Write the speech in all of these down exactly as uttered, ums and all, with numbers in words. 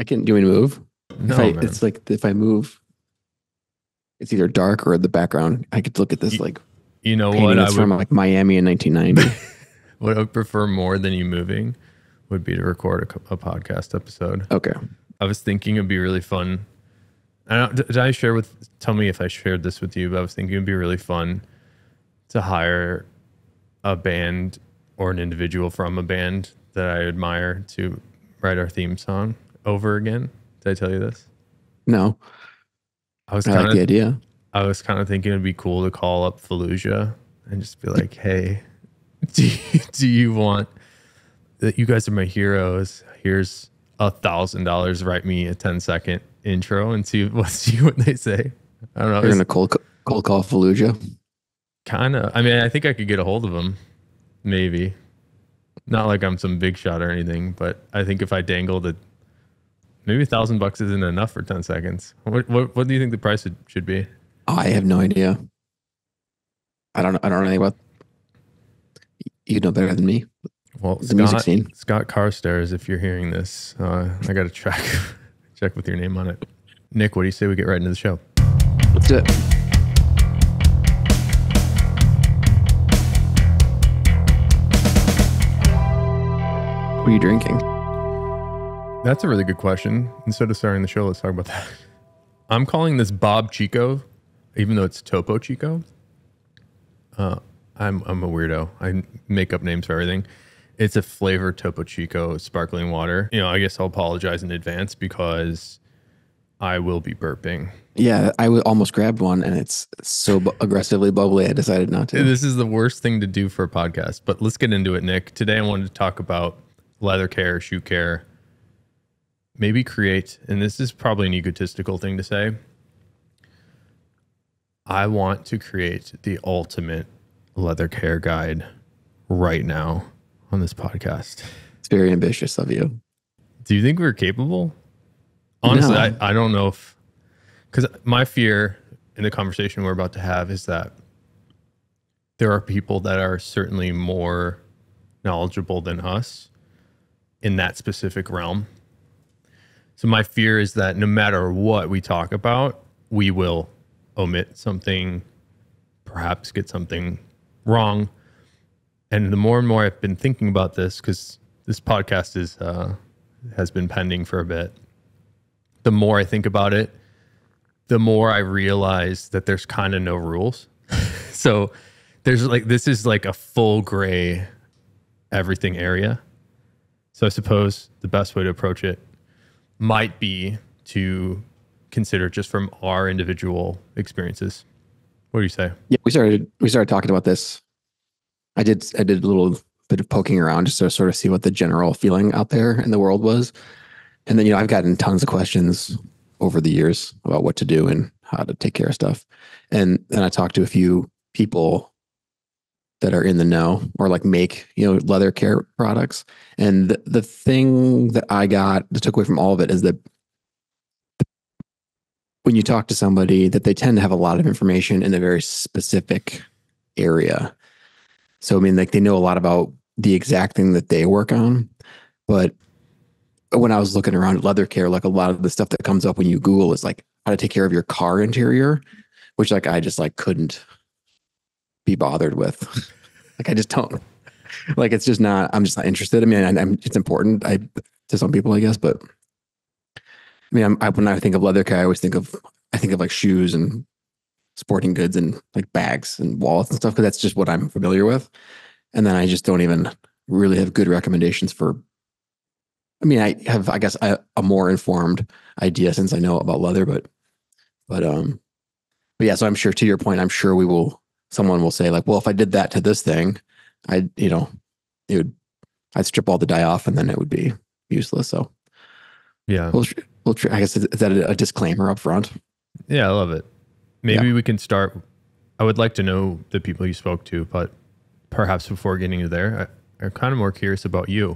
I can't do any move. No, I, it's like if I move, it's either dark or the background. I could look at this you, like you know what I would, from like Miami in nineteen ninety. What I would prefer more than you moving would be to record a, a podcast episode. Okay, I was thinking it'd be really fun. I don't, did I share with? Tell me if I shared this with you. But I was thinking it'd be really fun to hire a band or an individual from a band that I admire to write our theme song over again. Did I tell you this? No. I was kind of like the idea. I was kind of thinking it'd be cool to call up Fallujah and just be like, "Hey, do you, do you want that? You guys are my heroes. Here's a thousand dollars. Write me a ten second intro and see what see what they say." I don't know. You're gonna cold cold call Fallujah. Kind of. I mean, I think I could get a hold of them. Maybe. Not like I'm some big shot or anything, but I think if I dangled a maybe a thousand bucks isn't enough for ten seconds. What, what what do you think the price should be? Oh, I have no idea. I don't I don't know anything about. You know better than me. Well, the Scott, music scene. Scott Carstairs, if you're hearing this, uh, I got to check check with your name on it. Nick, what do you say we get right into the show? Let's do it. What are you drinking? That's a really good question. Instead of starting the show, let's talk about that. I'm calling this Bob Chico, even though it's Topo Chico. Uh, I'm I'm a weirdo. I make up names for everything. It's a flavor Topo Chico sparkling water. You know, I guess I'll apologize in advance because I will be burping. Yeah, I almost grabbed one, and it's so bu aggressively bubbly, I decided not to. This is the worst thing to do for a podcast, but let's get into it, Nick. Today, I wanted to talk about leather care, shoe care, maybe create, and this is probably an egotistical thing to say, I want to create the ultimate leather care guide right now on this podcast. It's very ambitious of you. Do you think we're capable? Honestly, no. I, I don't know if, because my fear in the conversation we're about to have is that there are people that are certainly more knowledgeable than us in that specific realm. So my fear is that no matter what we talk about, we will omit something, perhaps get something wrong. And the more and more I've been thinking about this, because this podcast is uh, has been pending for a bit, the more I think about it, the more I realize that there's kind of no rules. So there's like, this is like a full gray everything area. So I suppose the best way to approach it might be to consider just from our individual experiences. What do you say? Yeah, we started we started talking about this. I did I did a little bit of poking around just to sort of see what the general feeling out there in the world was. And then, you know, I've gotten tons of questions over the years about what to do and how to take care of stuff. And then I talked to a few people that are in the know or like make, you know, leather care products. And the, the thing that I got, that took away from all of it is that when you talk to somebody that they tend to have a lot of information in a very specific area. So, I mean, like they know a lot about the exact thing that they work on. But when I was looking around at leather care, like a lot of the stuff that comes up when you Google is like how to take care of your car interior, which like, I just like couldn't be bothered with. Like I just don't, like it's just not, I'm just not interested. I mean, I, I'm, it's important I to some people, I guess, but I mean, I'm, I, when I think of leather care, I always think of, I think of like shoes and sporting goods and like bags and wallets and stuff, because that's just what I'm familiar with. And then I just don't even really have good recommendations for, I mean, I have, I guess, a, a more informed idea since I know about leather, but, but, um, but yeah, so I'm sure to your point, I'm sure we will. Someone will say like, well, if I did that to this thing, I'd, you know, it would, I'd strip all the dye off and then it would be useless. So yeah, we'll, we'll I guess, is that a disclaimer up front? Yeah, I love it. Maybe yeah. we can start. I would like to know the people you spoke to, but perhaps before getting to there, I, I'm kind of more curious about you.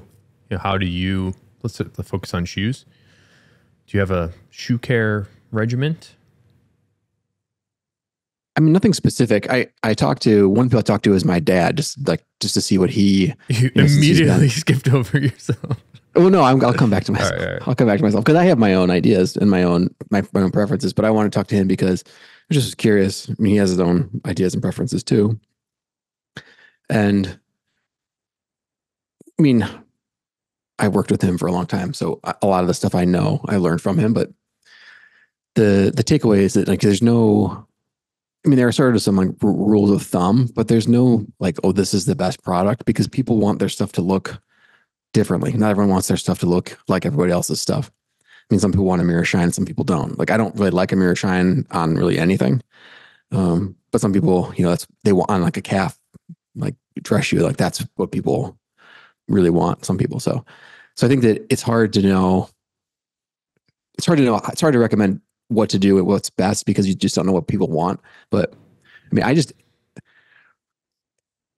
You know, how do you, let's, let's focus on shoes. Do you have a shoe care regiment? I mean, nothing specific. I, I talked to, one people I talked to is my dad, just like, just to see what he... You, you know, immediately skipped over yourself. Well, no, I'm, I'll come back to myself. All right, all right. I'll come back to myself because I have my own ideas and my own my, my own preferences. But I want to talk to him because I'm just curious. I mean, he has his own ideas and preferences too. And I mean, I worked with him for a long time, so a lot of the stuff I know I learned from him. But the the takeaway is that like there's no. I mean, there are sort of some like r- rules of thumb, but there's no like, oh, this is the best product because people want their stuff to look differently. Not everyone wants their stuff to look like everybody else's stuff. I mean, some people want a mirror shine, some people don't. Like, I don't really like a mirror shine on really anything. Um, but some people, you know, that's they want on like a calf, like dress shoe. Like that's what people really want. Some people. So, so I think that it's hard to know. It's hard to know. It's hard to recommend what to do and what's best because you just don't know what people want. But I mean, I just,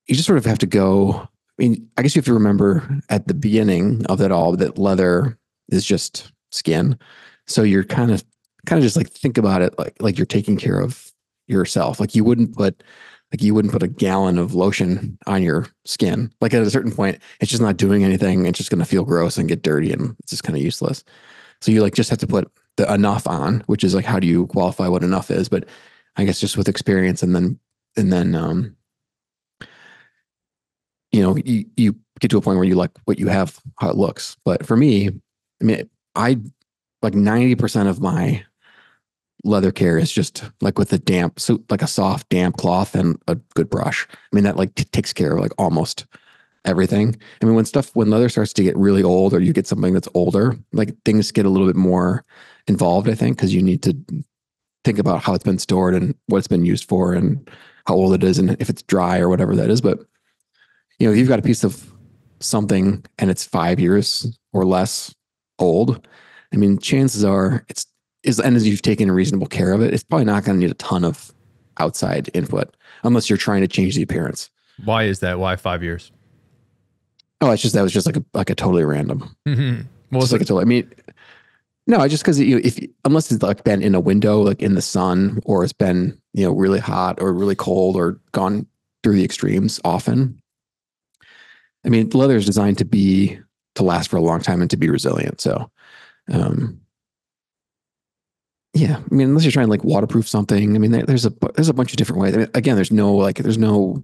you just sort of have to go. I mean, I guess you have to remember at the beginning of that all that leather is just skin. So you're kind of, kind of just like, think about it. Like, like you're taking care of yourself. Like you wouldn't put, like you wouldn't put a gallon of lotion on your skin. Like at a certain point, it's just not doing anything. It's just going to feel gross and get dirty and it's just kind of useless. So you like, just have to put the enough on, which is like, how do you qualify what enough is? But I guess just with experience and then, and then, um, you know, you, you get to a point where you like what you have, how it looks. But for me, I mean, I like ninety percent of my leather care is just like with a damp suit, like a soft, damp cloth and a good brush. I mean, that like t- takes care of like almost everything. I mean, when stuff, when leather starts to get really old or you get something that's older, like things get a little bit more involved, I think, because you need to think about how it's been stored and what it's been used for and how old it is and if it's dry or whatever that is. But you know, if you've got a piece of something and it's five years or less old, I mean, chances are it's, as and as you've taken reasonable care of it, it's probably not going to need a ton of outside input unless you're trying to change the appearance. Why is that? Why five years? Oh, it's just, that was just like a, like a totally random. Mm-hmm. Well, it's like a totally, I mean, no, just because you know, if unless it's like been in a window, like in the sun, or it's been, you know, really hot or really cold or gone through the extremes often. I mean, leather is designed to be, to last for a long time and to be resilient. So, um, yeah, I mean, unless you're trying to like waterproof something, I mean, there, there's a, there's a bunch of different ways. I mean, again, there's no, like, there's no,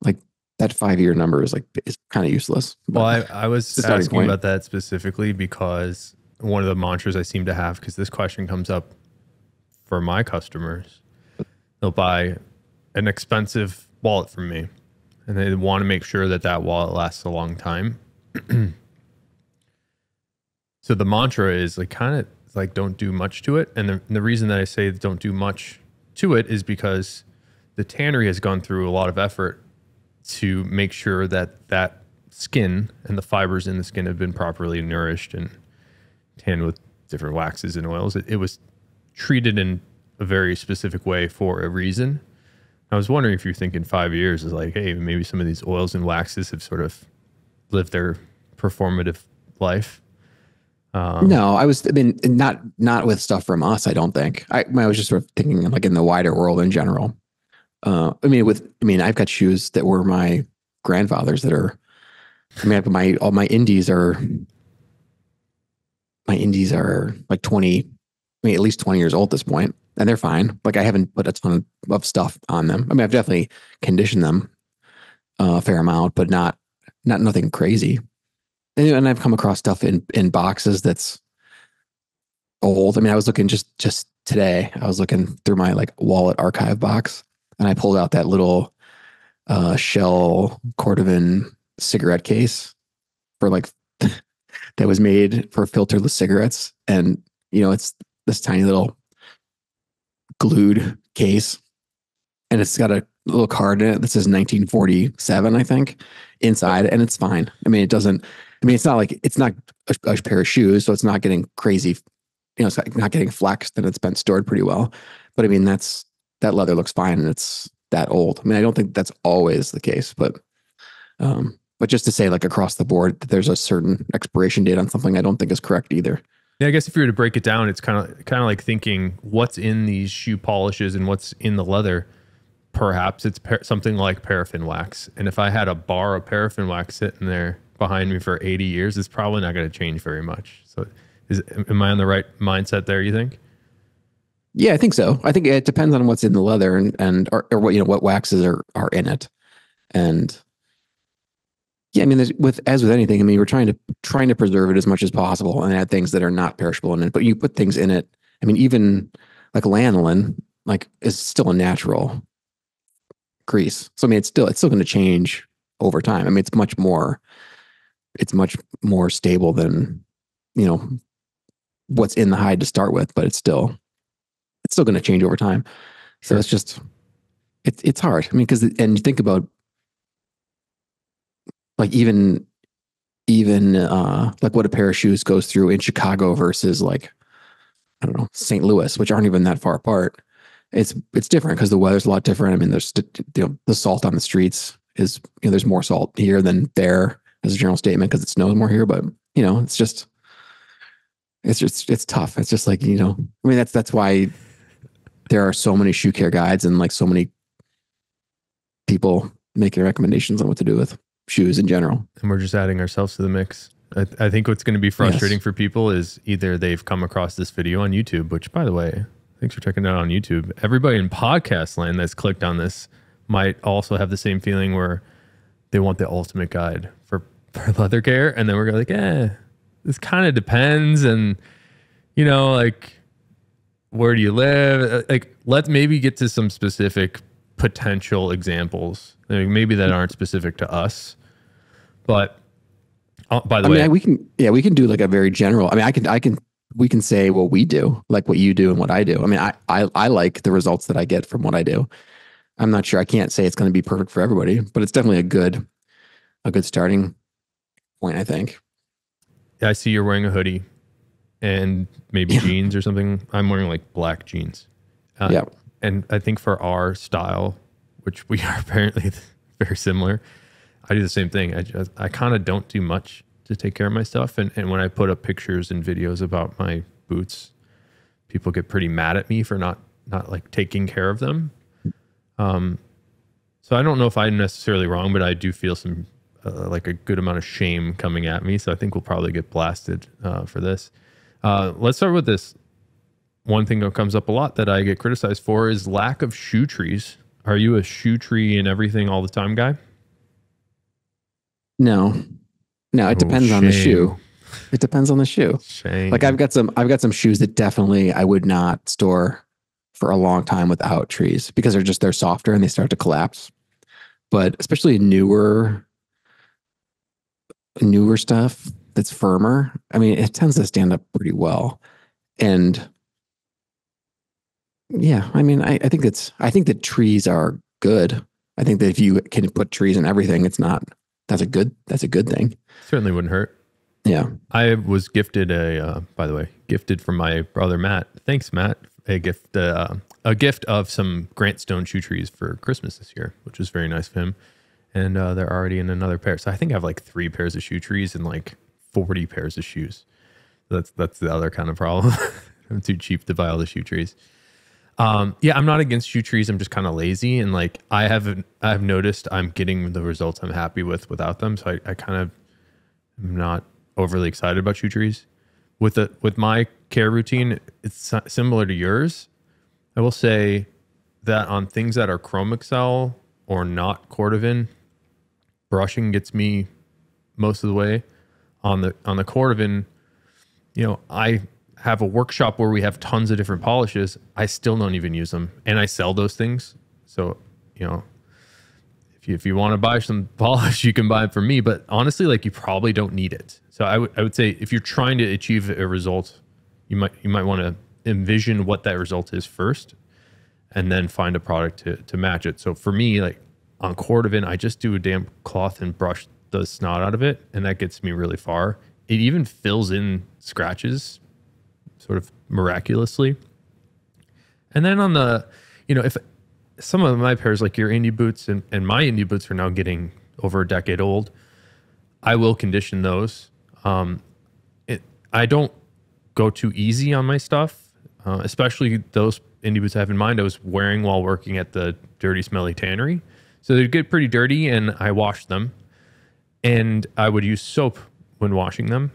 like that five year number is like, it's kind of useless. Well, I, I was asking about that specifically because one of the mantras I seem to have, because this question comes up for my customers, they'll buy an expensive wallet from me. And they want to make sure that that wallet lasts a long time. So the mantra is like kind of like, don't do much to it. And the, and the reason that I say don't do much to it is because the tannery has gone through a lot of effort to make sure that that skin and the fibers in the skin have been properly nourished and tanned with different waxes and oils. It, it was treated in a very specific way for a reason. I was wondering if you're thinking five years is like, hey, maybe some of these oils and waxes have sort of lived their performative life. Um, no, I was, I mean, not, not with stuff from us, I don't think. I, I was just sort of thinking like in the wider world in general. Uh, I mean, with, I mean, I've got shoes that were my grandfather's that are, I mean, my, all my indies are, my indies are like twenty, I mean, at least twenty years old at this point. And they're fine. Like I haven't put a ton of stuff on them. I mean, I've definitely conditioned them a fair amount, but not, not nothing crazy. And, and I've come across stuff in, in boxes that's old. I mean, I was looking just, just today, I was looking through my like wallet archive box and I pulled out that little uh, shell Cordovan cigarette case for like, that was made for filterless cigarettes. And, you know, it's this tiny little glued case and it's got a little card in it that says nineteen forty-seven, I think, inside, and it's fine. I mean, it doesn't, I mean, it's not like, it's not a, a pair of shoes, so it's not getting crazy, you know, it's not getting flexed and it's been stored pretty well. But I mean, that's, that leather looks fine and it's that old. I mean, I don't think that's always the case, but, um, but just to say like across the board, that there's a certain expiration date on something I don't think is correct either. Yeah, I guess if you were to break it down, it's kind of kind of like thinking what's in these shoe polishes and what's in the leather. Perhaps it's par- something like paraffin wax. And if I had a bar of paraffin wax sitting there, behind me for eighty years, it's probably not going to change very much. So is, am I on the right mindset there, you think? Yeah, I think so. I think it depends on what's in the leather and, and or, or what, you know, what waxes are, are in it. And yeah, I mean, there's, with, as with anything, I mean, we're trying to, trying to preserve it as much as possible and add things that are not perishable in it, but you put things in it. I mean, even like lanolin, like is still a natural grease. So, I mean, it's still, it's still going to change over time. I mean, it's much more, it's much more stable than, you know, what's in the hide to start with, but it's still, it's still going to change over time. So sure. It's just, it's, it's hard. I mean, cause, and you think about like even, even uh, like what a pair of shoes goes through in Chicago versus like, I don't know, Saint Louis, which aren't even that far apart. It's, it's different because the weather's a lot different. I mean, there's, you know, the salt on the streets is, you know, there's more salt here than there as a general statement because it snows more here, but you know, it's just, it's just, it's tough. It's just like, you know, I mean, that's, that's why there are so many shoe care guides and like so many people making recommendations on what to do with shoes in general. And we're just adding ourselves to the mix. I, th I think what's going to be frustrating yes. for people is either they've come across this video on YouTube, which by the way, thanks for checking it out on YouTube. Everybody in podcast land that's clicked on this might also have the same feeling where they want the ultimate guide for, for leather care. And then we're like, eh, this kind of depends. And you know, like, where do you live? Like, let's maybe get to some specific potential examples. Like maybe that aren't specific to us, but uh, by the I way, mean, we can, yeah, we can do like a very general, I mean, I can, I can, we can say what we do, like what you do and what I do. I mean, I, I, I like the results that I get from what I do. I'm not sure. I can't say it's going to be perfect for everybody, but it's definitely a good, a good starting point, I think. I see you're wearing a hoodie and maybe yeah. jeans or something. I'm wearing like black jeans. Uh, yeah. And I think for our style, which we are apparently very similar, I do the same thing. I just, I kind of don't do much to take care of my stuff. And, and when I put up pictures and videos about my boots, people get pretty mad at me for not, not like taking care of them. Um, so I don't know if I'm necessarily wrong, but I do feel some, uh, like a good amount of shame coming at me. So I think we'll probably get blasted, uh, for this. Uh, let's start with this. One thing that comes up a lot that I get criticized for is lack of shoe trees. Are you a shoe tree and everything all the time guy? No, no, it oh, depends shame. on the shoe. It depends on the shoe. Shame. Like I've got some, I've got some shoes that definitely I would not store for a long time without trees because they're just, they're softer and they start to collapse. But especially newer, newer stuff that's firmer. I mean, it tends to stand up pretty well. And yeah, I mean, I, I think it's, I think that trees are good. I think that if you can put trees in everything, it's not, that's a good, that's a good thing. Certainly wouldn't hurt. Yeah. I was gifted a, uh, by the way, gifted from my brother, Matt. Thanks, Matt. A gift, uh, a gift of some Grantstone shoe trees for Christmas this year, which was very nice of him. And uh, they're already in another pair. So I think I have like three pairs of shoe trees and like forty pairs of shoes. That's, that's the other kind of problem. I'm too cheap to buy all the shoe trees. Um, yeah, I'm not against shoe trees. I'm just kind of lazy. And like, I haven't, I've noticed I'm getting the results I'm happy with without them. So I, I kind of am not overly excited about shoe trees. With the, with my care routine, it's similar to yours. I will say that on things that are Chromexcel or not Cordovan, brushing gets me most of the way. On the on the Cordovan, you know, I have a workshop where we have tons of different polishes. I still don't even use them, and I sell those things. So you know, if you, if you want to buy some polish, you can buy it from me. But honestly, like you probably don't need it. So I would I would say if you're trying to achieve a result, you might you might want to envision what that result is first, and then find a product to to match it. So for me, like on Cordovan, I just do a damp cloth and brush the snot out of it, and that gets me really far. It even fills in scratches, sort of miraculously. And then on the, you know, if some of my pairs, like your indie boots and, and my indie boots are now getting over a decade old, I will condition those. Um, it, I don't go too easy on my stuff, uh, especially those indie boots I have in mind I was wearing while working at the dirty, smelly tannery. So they get pretty dirty and I washed them. and I would use soap when washing them.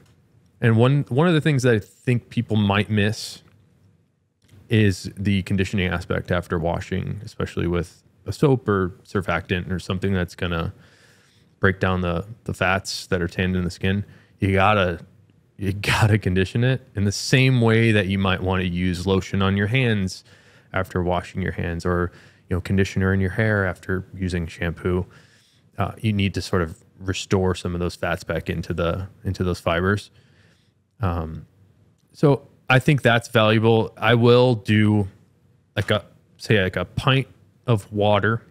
And one one of the things that I think people might miss is the conditioning aspect after washing, especially with a soap or surfactant or something that's gonna break down the the fats that are tanned in the skin. You gotta you gotta condition it in the same way that you might want to use lotion on your hands after washing your hands, or you know, conditioner in your hair after using shampoo. Uh, you need to sort of restore some of those fats back into the into those fibers. Um, so I think that's valuable. I will do like a, say like a pint of water,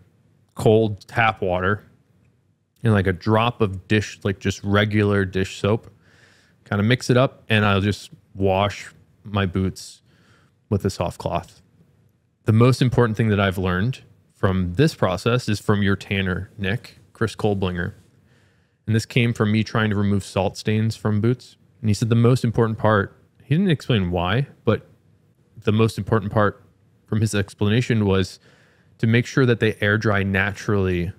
cold tap water, and like a drop of dish, like just regular dish soap, kind of mix it up, and I'll just wash my boots with a soft cloth. The most important thing that I've learned from this process is from your tanner, Nick, Chris Kohlblinger. And this came from me trying to remove salt stains from boots. And he said the most important part, he didn't explain why, but the most important part from his explanation was to make sure that they air dry naturally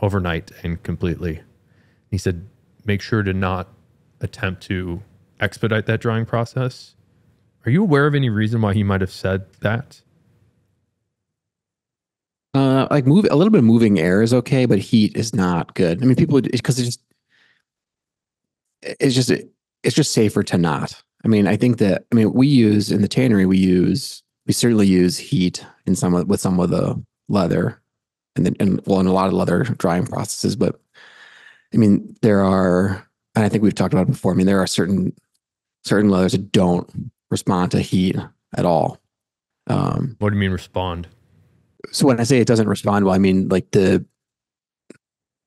overnight and completely. He said, make sure to not attempt to expedite that drying process. Are you aware of any reason why he might have said that? Uh, like move a little bit of moving air is okay, but heat is not good. I mean, people, because it's just, it's just, it's just safer to not. I mean, I think that, I mean, we use in the tannery, we use, we certainly use heat in some of, with some of the leather. And then, and well, in a lot of leather drying processes, but I mean, there are, and I think we've talked about it before. I mean, there are certain, certain leathers that don't respond to heat at all. Um, what do you mean respond? So when I say it doesn't respond well, I mean like the,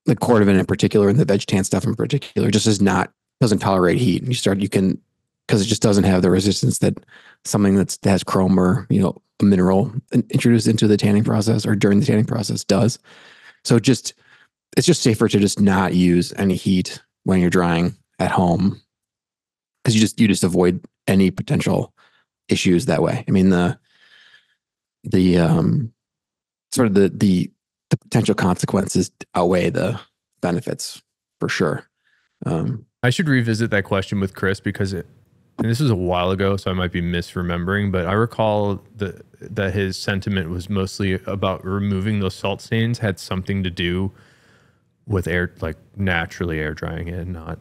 the Cordovan in particular, and the veg tan stuff in particular, just is not, doesn't tolerate heat. And you start, you can, because it just doesn't have the resistance that something that's, that has chrome or, you know, a mineral introduced into the tanning process or during the tanning process does. So just, it's just safer to just not use any heat when you're drying at home, because you just, you just avoid any potential issues that way. I mean, the, the, um, sort of the, the, the potential consequences outweigh the benefits for sure. Um, I should revisit that question with Chris, because it, and this was a while ago, so I might be misremembering, but I recall the, that his sentiment was mostly about removing those salt stains had something to do with air, like naturally air drying it and not,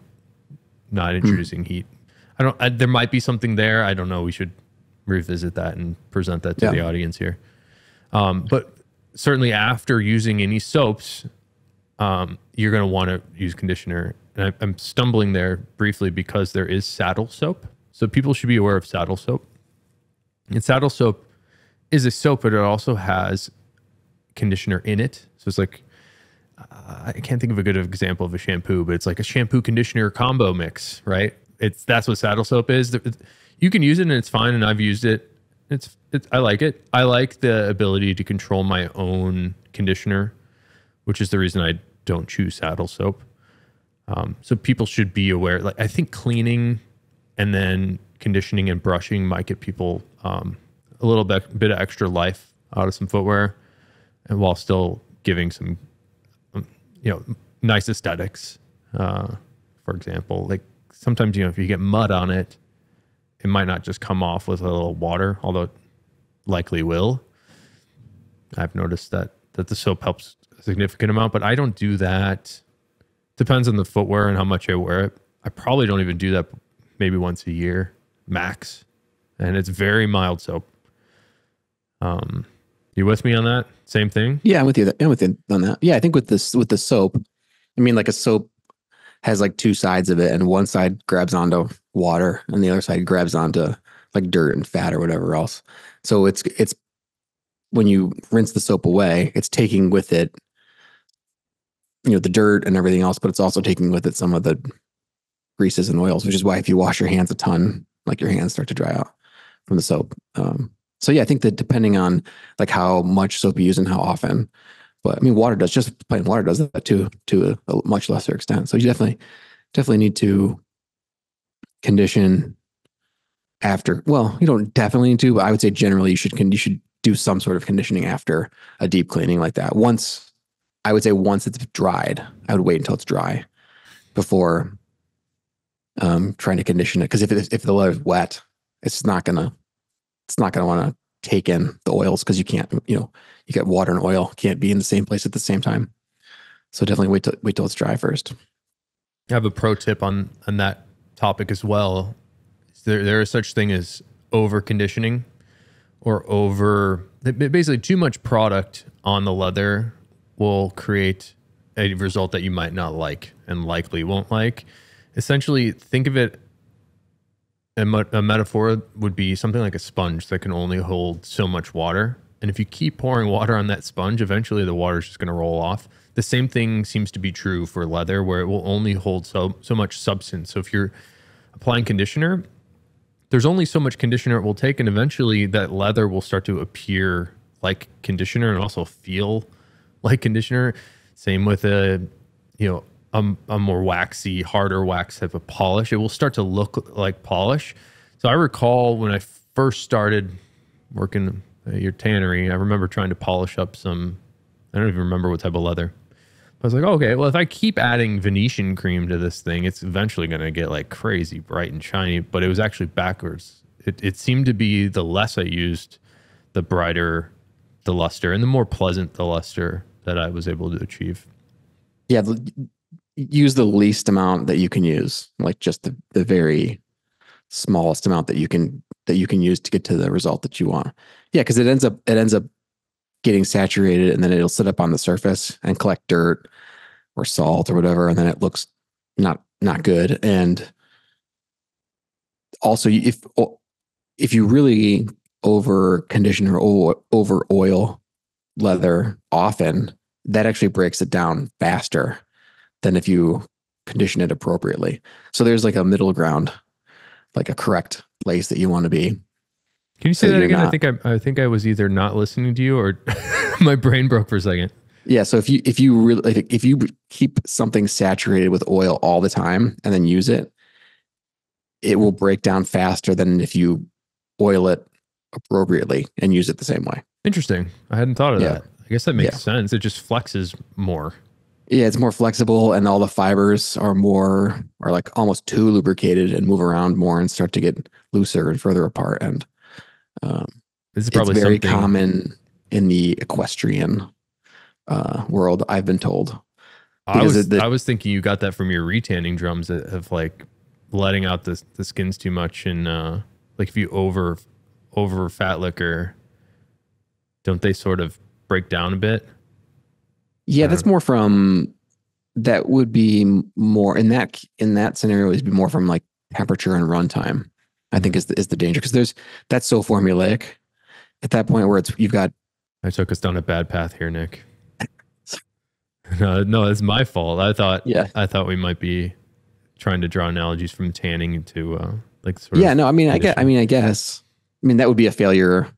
not introducing mm. heat. I don't, I, there might be something there. I don't know. We should revisit that and present that to yeah. the audience here. Um, but certainly after using any soaps, um, you're going to want to use conditioner. And I'm stumbling there briefly because there is saddle soap. So people should be aware of saddle soap. And saddle soap is a soap, but it also has conditioner in it. So it's like, uh, I can't think of a good example of a shampoo, but it's like a shampoo conditioner combo mix, right? It's that's what saddle soap is. You can use it and it's fine. And I've used it. It's, it's I like it. I like the ability to control my own conditioner, which is the reason I don't choose saddle soap. Um, so people should be aware, like I think cleaning and then conditioning and brushing might get people um, a little bit, bit of extra life out of some footwear, and while still giving some, um, you know, nice aesthetics. Uh, for example, like sometimes, you know, if you get mud on it, it might not just come off with a little water, although it likely will. I've noticed that, that the soap helps a significant amount, but I don't do that. Depends on the footwear and how much I wear it. I probably don't even do that maybe once a year max. And it's very mild soap. Um, you with me on that? Same thing? Yeah, I'm with you. I'm with you on that. Yeah, I think with this with the soap, I mean like a soap has like two sides of it, and one side grabs onto water and the other side grabs onto like dirt and fat or whatever else. So it's it's when you rinse the soap away, it's taking with it, you know, the dirt and everything else, but it's also taking with it some of the greases and oils, which is why if you wash your hands a ton, like your hands start to dry out from the soap. Um, so yeah, I think that depending on like how much soap you use and how often, but I mean, water does, just plain water does that too, to a, a much lesser extent. So you definitely, definitely need to condition after. Well, you don't definitely need to, but I would say generally you should, you should do some sort of conditioning after a deep cleaning like that. Once, I would say once it's dried, I would wait until it's dry before um, trying to condition it, because if it, if the leather's wet, it's not gonna it's not gonna want to take in the oils, because you can't, you know, you got water and oil can't be in the same place at the same time. So definitely wait till wait till it's dry first. I have a pro tip on on that topic as well. There there is such thing as over conditioning, or over basically too much product on the leather will create a result that you might not like and likely won't like. Essentially, think of it, a, a metaphor would be something like a sponge that can only hold so much water. And if you keep pouring water on that sponge, eventually the water's just going to roll off. The same thing seems to be true for leather, where it will only hold so, so much substance. So if you're applying conditioner, there's only so much conditioner it will take, and eventually that leather will start to appear like conditioner and also feel like conditioner. Same with a, you know, a, a more waxy, harder wax type of polish. It will start to look like polish. So I recall when I first started working at your tannery, I remember trying to polish up some, I don't even remember what type of leather. I was like, oh, okay, well, if I keep adding Venetian cream to this thing, it's eventually going to get like crazy bright and shiny. But it was actually backwards. It, it seemed to be the less I used, the brighter the luster and the more pleasant the luster that I was able to achieve. Yeah, use the least amount that you can use, like just the, the very smallest amount that you can that you can use to get to the result that you want. Yeah, because it ends up it ends up getting saturated, and then it'll sit up on the surface and collect dirt or salt or whatever, and then it looks not not good. And also, if if you really over condition or over oil leather often, that actually breaks it down faster than if you condition it appropriately. So there's like a middle ground, like a correct place that you want to be. Can you say so that again? Not, I think I, I think I was either not listening to you or my brain broke for a second. Yeah. So if you if you really if, if you keep something saturated with oil all the time and then use it, it will break down faster than if you oil it appropriately and use it the same way. Interesting. I hadn't thought of yeah. that. I guess that makes yeah. sense. It just flexes more. Yeah, it's more flexible, and all the fibers are more are like almost too lubricated and move around more and start to get looser and further apart. And Um, this is probably it's very something... common in the equestrian uh, world, I've been told. I was, the... I was thinking you got that from your retanning drums of like letting out the, the skins too much, and uh, like if you over over fat liquor, don't they sort of break down a bit? Yeah, that's more from that would be more in that in that scenario would be more from like temperature and runtime. I think is the, is the danger, because there's that's so formulaic at that point where it's you've got. I took us down a bad path here, Nick. no, no, it's my fault. I thought yeah. I thought we might be trying to draw analogies from tanning into uh, like sort yeah. Of no, I mean, condition. I guess. I mean, I guess. I mean, that would be a failure.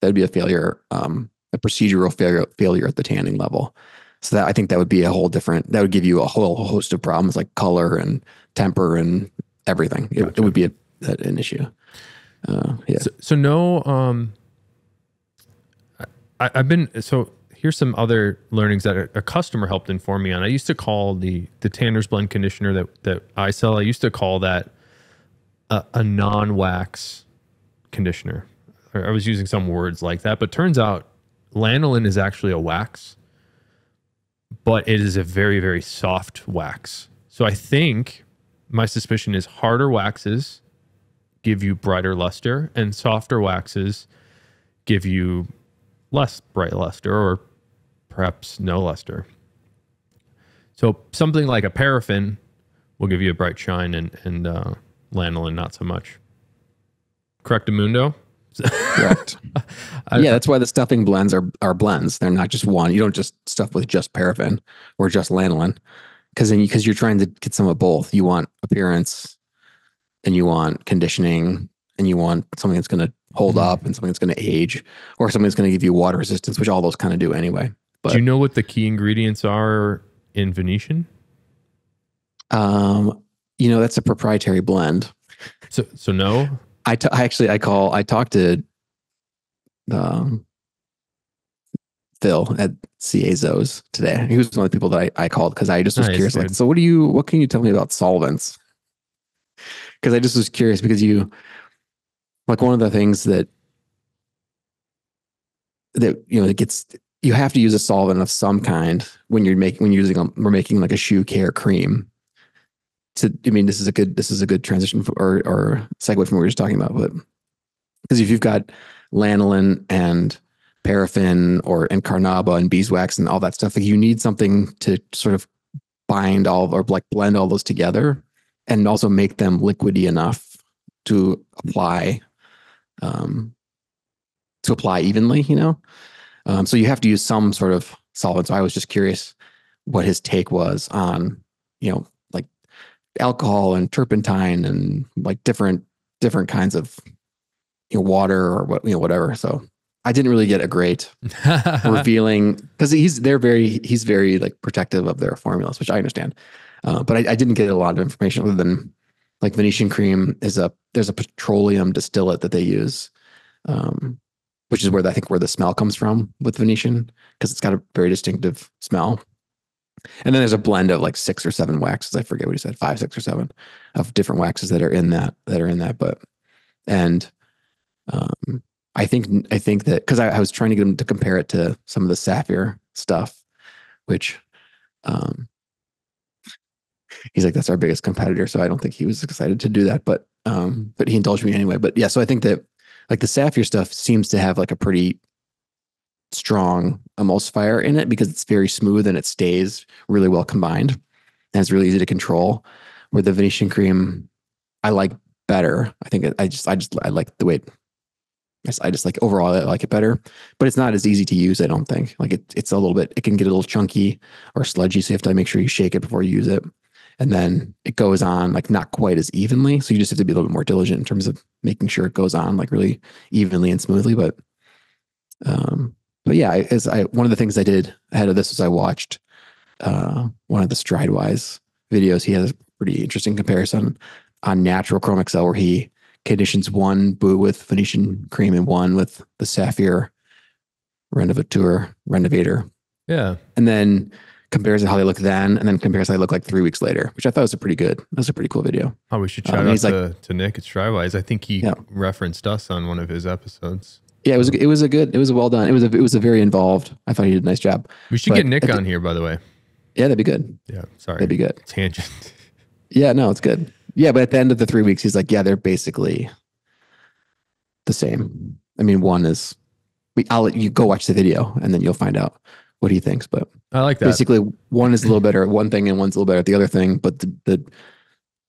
That would be a failure, um, a procedural failure, failure at the tanning level. So that I think that would be a whole different. That would give you a whole host of problems like color and temper and everything. Gotcha. It, it would be a that an issue. Uh, yeah. So, so no, um, I, I've been, so here's some other learnings that a, a customer helped inform me on. I used to call the, the Tanner's Blend conditioner that, that I sell. I used to call that a, a non-wax conditioner. I was using some words like that, but turns out lanolin is actually a wax, but it is a very, very soft wax. So I think my suspicion is harder waxes give you brighter luster, and softer waxes give you less bright luster, or perhaps no luster. So something like a paraffin will give you a bright shine, and, and uh, lanolin not so much. Correctamundo? Correct. I, yeah, that's why the stuffing blends are, are blends. They're not just one. You don't just stuff with just paraffin or just lanolin, because then because you're trying to get some of both. You want appearance, and you want conditioning, and you want something that's going to hold up and something that's going to age, or something that's going to give you water resistance, which all those kind of do anyway. But, do you know what the key ingredients are in Venetian? Um, you know, that's a proprietary blend. So, so no, I, t I actually, I call, I talked to um, Phil at C A Z Os today. He was one of the people that I, I called because I just was nice, curious. Dude. Like, so what do you? What can you tell me about solvents? Because I just was curious because you, like, one of the things that that you know it gets. You have to use a solvent of some kind when you're making when you're using a, we're making like a shoe care cream. To I mean, this is a good this is a good transition for, or or segue from what we were just talking about, but because if you've got lanolin and paraffin or and carnauba and beeswax and all that stuff, like you need something to sort of bind all or like blend all those together and also make them liquidy enough to apply um, to apply evenly, you know. Um, so you have to use some sort of solvent. So I was just curious what his take was on, you know, like alcohol and turpentine and like different different kinds of you know, water or what you know whatever. So I didn't really get a great revealing because he's they're very he's very like protective of their formulas, which I understand. Uh, but I, I didn't get a lot of information other than like Venetian cream is a there's a petroleum distillate that they use. Um, which is where I think where the smell comes from with Venetian because it's got a very distinctive smell. And then there's a blend of like six or seven waxes. I forget what he said, five, six or seven of different waxes that are in that, that are in that. But, and um, I think, I think that, cause I, I was trying to get him to compare it to some of the Saphir stuff, which um, he's like, that's our biggest competitor. So I don't think he was excited to do that, but, um, but he indulged me anyway. But yeah, so I think that, like the Saphir stuff seems to have like a pretty strong emulsifier in it because it's very smooth and it stays really well combined and it's really easy to control. Where the Venetian cream, I like better. I think I just, I just, I like the way, it, I just like overall, I like it better, but it's not as easy to use. I don't think like it, it's a little bit, it can get a little chunky or sludgy. So you have to make sure you shake it before you use it. And then it goes on like not quite as evenly. So you just have to be a little bit more diligent in terms of making sure it goes on like really evenly and smoothly. But, um, but yeah, as I, one of the things I did ahead of this was I watched, uh, one of the Stridewise videos. He has a pretty interesting comparison on natural Chromexcel where he conditions one boot with Venetian cream and one with the Saphir Rendivator, Rendivator. Yeah. And then compares how they look then, and then compares how they look like three weeks later, which I thought was a pretty good, that was a pretty cool video. Oh, we should shout um, out to, like, to Nick at Stridewise. I think he yeah. referenced us on one of his episodes. Yeah, it was it was a good, it was a well done. It was a it was a very involved. I thought he did a nice job. We should but get Nick I, on here, by the way. Yeah, that'd be good. Yeah, sorry, that'd be good. Tangent. Yeah, no, it's good. Yeah, but at the end of the three weeks, he's like, yeah, they're basically the same. I mean, one is, I'll let you go watch the video, and then you'll find out what he thinks, but I like that. Basically, one is a little better at one thing and one's a little better at the other thing, but the the,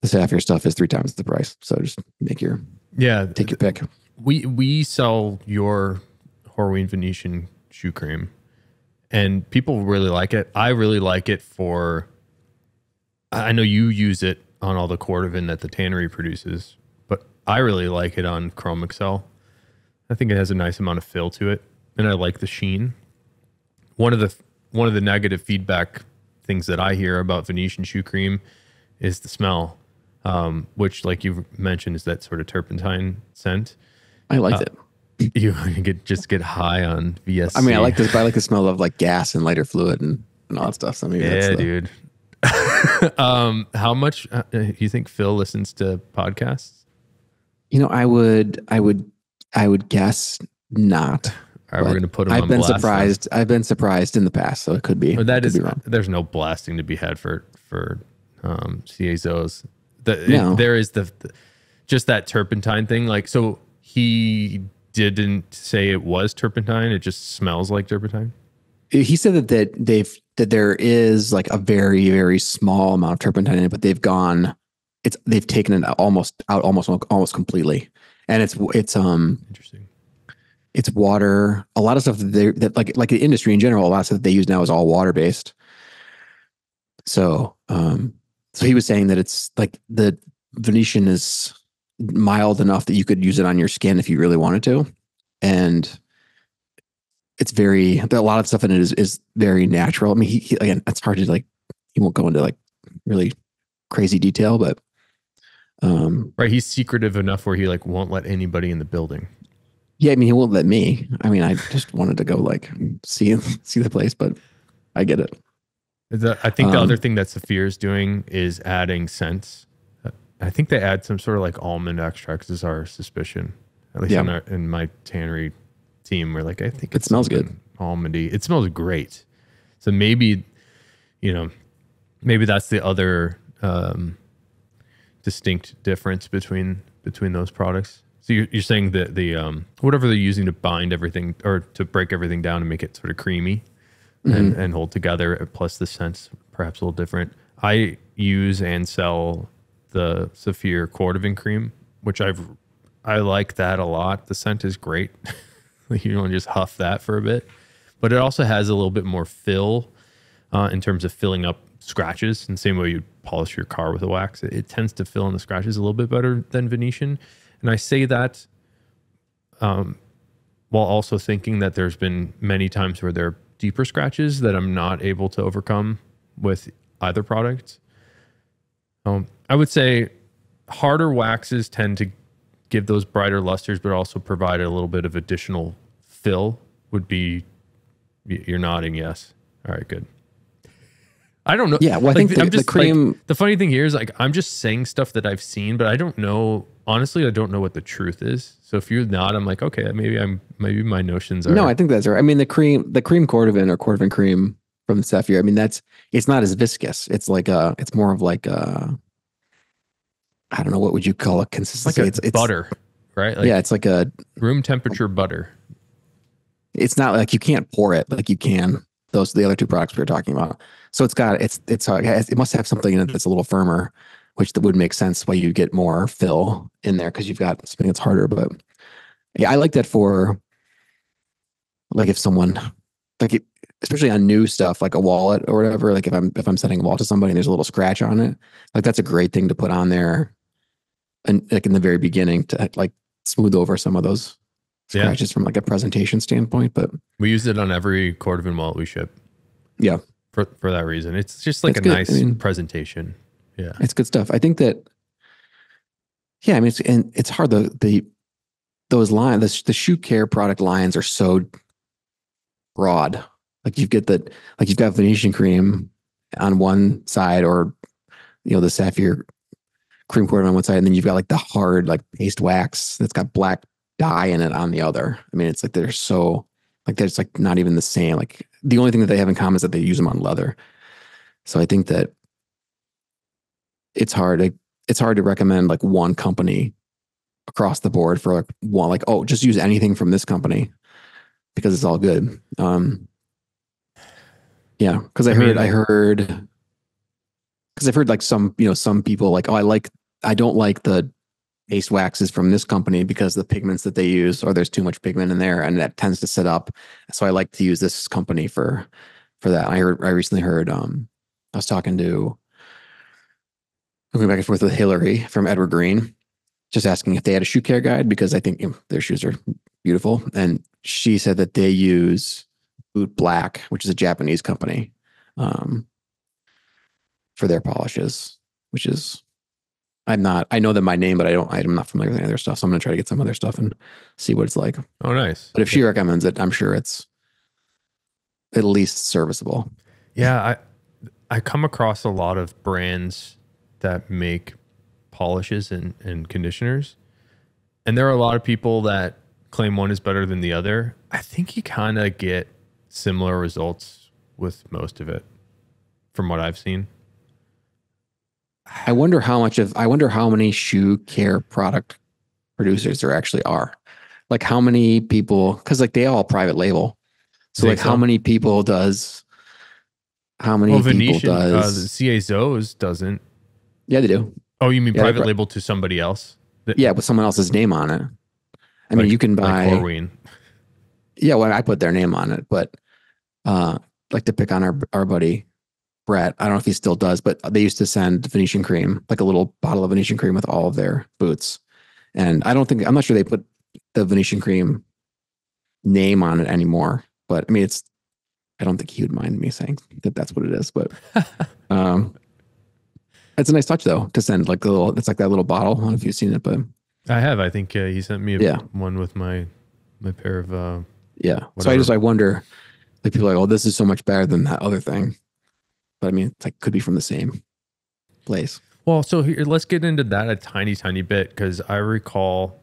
the Saphir stuff is three times the price. So just make your yeah, take your pick. We we sell your Horween Venetian shoe cream, and people really like it. I really like it for. I know you use it on all the Cordovan that the tannery produces, but I really like it on Chromexcel. I think it has a nice amount of fill to it, and I like the sheen. One of the one of the negative feedback things that I hear about Venetian shoe cream is the smell, um, which, like you mentioned, is that sort of turpentine scent. I liked uh, it. You get just get high on V S C. I mean, I like this. I like the smell of like gas and lighter fluid and, and all that stuff. So maybe yeah, that's the... dude. um, how much uh, do you think Phil listens to podcasts? You know, I would, I would, I would guess not. All right, we're gonna put him I've on been blast surprised. Now. I've been surprised in the past, so it could be. But that could is, be wrong. There's no blasting to be had for for um, C A Z Os. The, no. it, there is the, the just that turpentine thing. Like, so he didn't say it was turpentine. It just smells like turpentine. He said that that they've that there is like a very very small amount of turpentine in it, but they've gone. It's they've taken it almost out almost almost completely, and it's it's um interesting. It's water. A lot of stuff that, they, that like like the industry in general, a lot of stuff that they use now is all water based. So, um, so he was saying that it's like the Venetian is mild enough that you could use it on your skin if you really wanted to, and it's very a lot of stuff in it is is very natural. I mean, he, he again, it's hard to like. He won't go into like really crazy detail, but um, right, he's secretive enough where he like won't let anybody in the building. Yeah, I mean, he won't let me. I mean, I just wanted to go like see see the place, but I get it. The, I think the um, other thing that Saphir is doing is adding scents. I think they add some sort of like almond extracts is our suspicion. At least yeah. in, our, in my tannery team, we're like, I think it's it smells good, almondy. It smells great. So maybe, you know, maybe that's the other um, distinct difference between between those products. So you're, you're saying that the um, whatever they're using to bind everything or to break everything down and make it sort of creamy mm-hmm. and, and hold together, plus the scents perhaps a little different. I use and sell the Saphir Cordovan cream, which I've I like that a lot. The scent is great. Like you want to just huff that for a bit, but it also has a little bit more fill uh, in terms of filling up scratches. In the same way you polish your car with a wax, it, it tends to fill in the scratches a little bit better than Venetian. And I say that um, while also thinking that there's been many times where there are deeper scratches that I'm not able to overcome with either product. Um, I would say harder waxes tend to give those brighter lusters, but also provide a little bit of additional fill would be, you're nodding yes. All right, good. I don't know. Yeah, well, I like, think the, I'm just, the cream... Like, the funny thing here is like I'm just saying stuff that I've seen, but I don't know... Honestly, I don't know what the truth is. So if you're not, I'm like, okay, maybe I'm maybe my notions are. No, I think that's right. I mean, the cream, the cream Cordovan or Cordovan cream from Saphir. I mean, that's it's not as viscous. It's like a, it's more of like a, I don't know, what would you call a consistency? Like a it's, it's butter, right? Like yeah, it's like a room temperature butter. It's not like you can't pour it like you can those the other two products we were talking about. So it's got it's it's it must have something in it that's a little firmer, which that would make sense why you get more fill in there because you've got something that's harder. But yeah, I like that for like if someone like it, especially on new stuff like a wallet or whatever. Like if I'm if I'm sending a wallet to somebody and there's a little scratch on it, like that's a great thing to put on there, and like in the very beginning to like smooth over some of those scratches yeah. from like a presentation standpoint. But we use it on every Cordovan wallet we ship. Yeah, for for that reason, it's just like it's a good. nice I mean, presentation. Yeah, it's good stuff. I think that, yeah, I mean, it's, and it's hard. The, the, those lines, the, the shoe care product lines are so broad. Like you get the, like you've got Venetian cream on one side or, you know, the Saphir cream Cordovan on one side. And then you've got like the hard, like paste wax that's got black dye in it on the other. I mean, it's like, they're so like, there's like not even the same, like the only thing that they have in common is that they use them on leather. So I think that, it's hard. Like, it's hard to recommend like one company across the board for like one, like, oh, just use anything from this company because it's all good. Um, yeah. Cause I, I heard, mean, I heard, cause I've heard like some, you know, some people like, oh, I like, I don't like the paste waxes from this company because the pigments that they use, or there's too much pigment in there and that tends to sit up. So I like to use this company for, for that. I heard, I recently heard, um, I was talking to, going back and forth with Hillary from Edward Green, just asking if they had a shoe care guide because I think you know, their shoes are beautiful. And she said that they use Boot Black, which is a Japanese company, um, for their polishes, which is, I'm not, I know them by name, but I don't, I'm not familiar with any other stuff. So I'm going to try to get some of their stuff and see what it's like. Oh, nice. But if she recommends it, I'm sure it's at least serviceable. Yeah. I, I come across a lot of brands that make polishes and, and conditioners. And there are a lot of people that claim one is better than the other. I think you kind of get similar results with most of it from what I've seen. I wonder how much of, I wonder how many shoe care product producers there actually are. Like how many people, cause like they all private label. So like so. how many people does, how many well, Venetian, people does. Uh, the C A Z Os doesn't. Yeah, they do. Oh, you mean yeah, private pri label to somebody else? That, yeah, with someone else's name on it. I like, mean, you can buy... Like Horween. Yeah, well, I put their name on it, but uh, like to pick on our, our buddy, Brett. I don't know if he still does, but they used to send Venetian cream, like a little bottle of Venetian cream with all of their boots. And I don't think... I'm not sure they put the Venetian cream name on it anymore, but I mean, it's... I don't think he would mind me saying that that's what it is, but... um It's a nice touch though to send like a little. It's like that little bottle. I don't know if you've seen it, but I have. I think uh, he sent me a, yeah. one with my my pair of uh, yeah. Whatever. So I just I wonder, like people are like, oh, this is so much better than that other thing, but I mean, it's like could be from the same place. Well, so here, let's get into that a tiny, tiny bit because I recall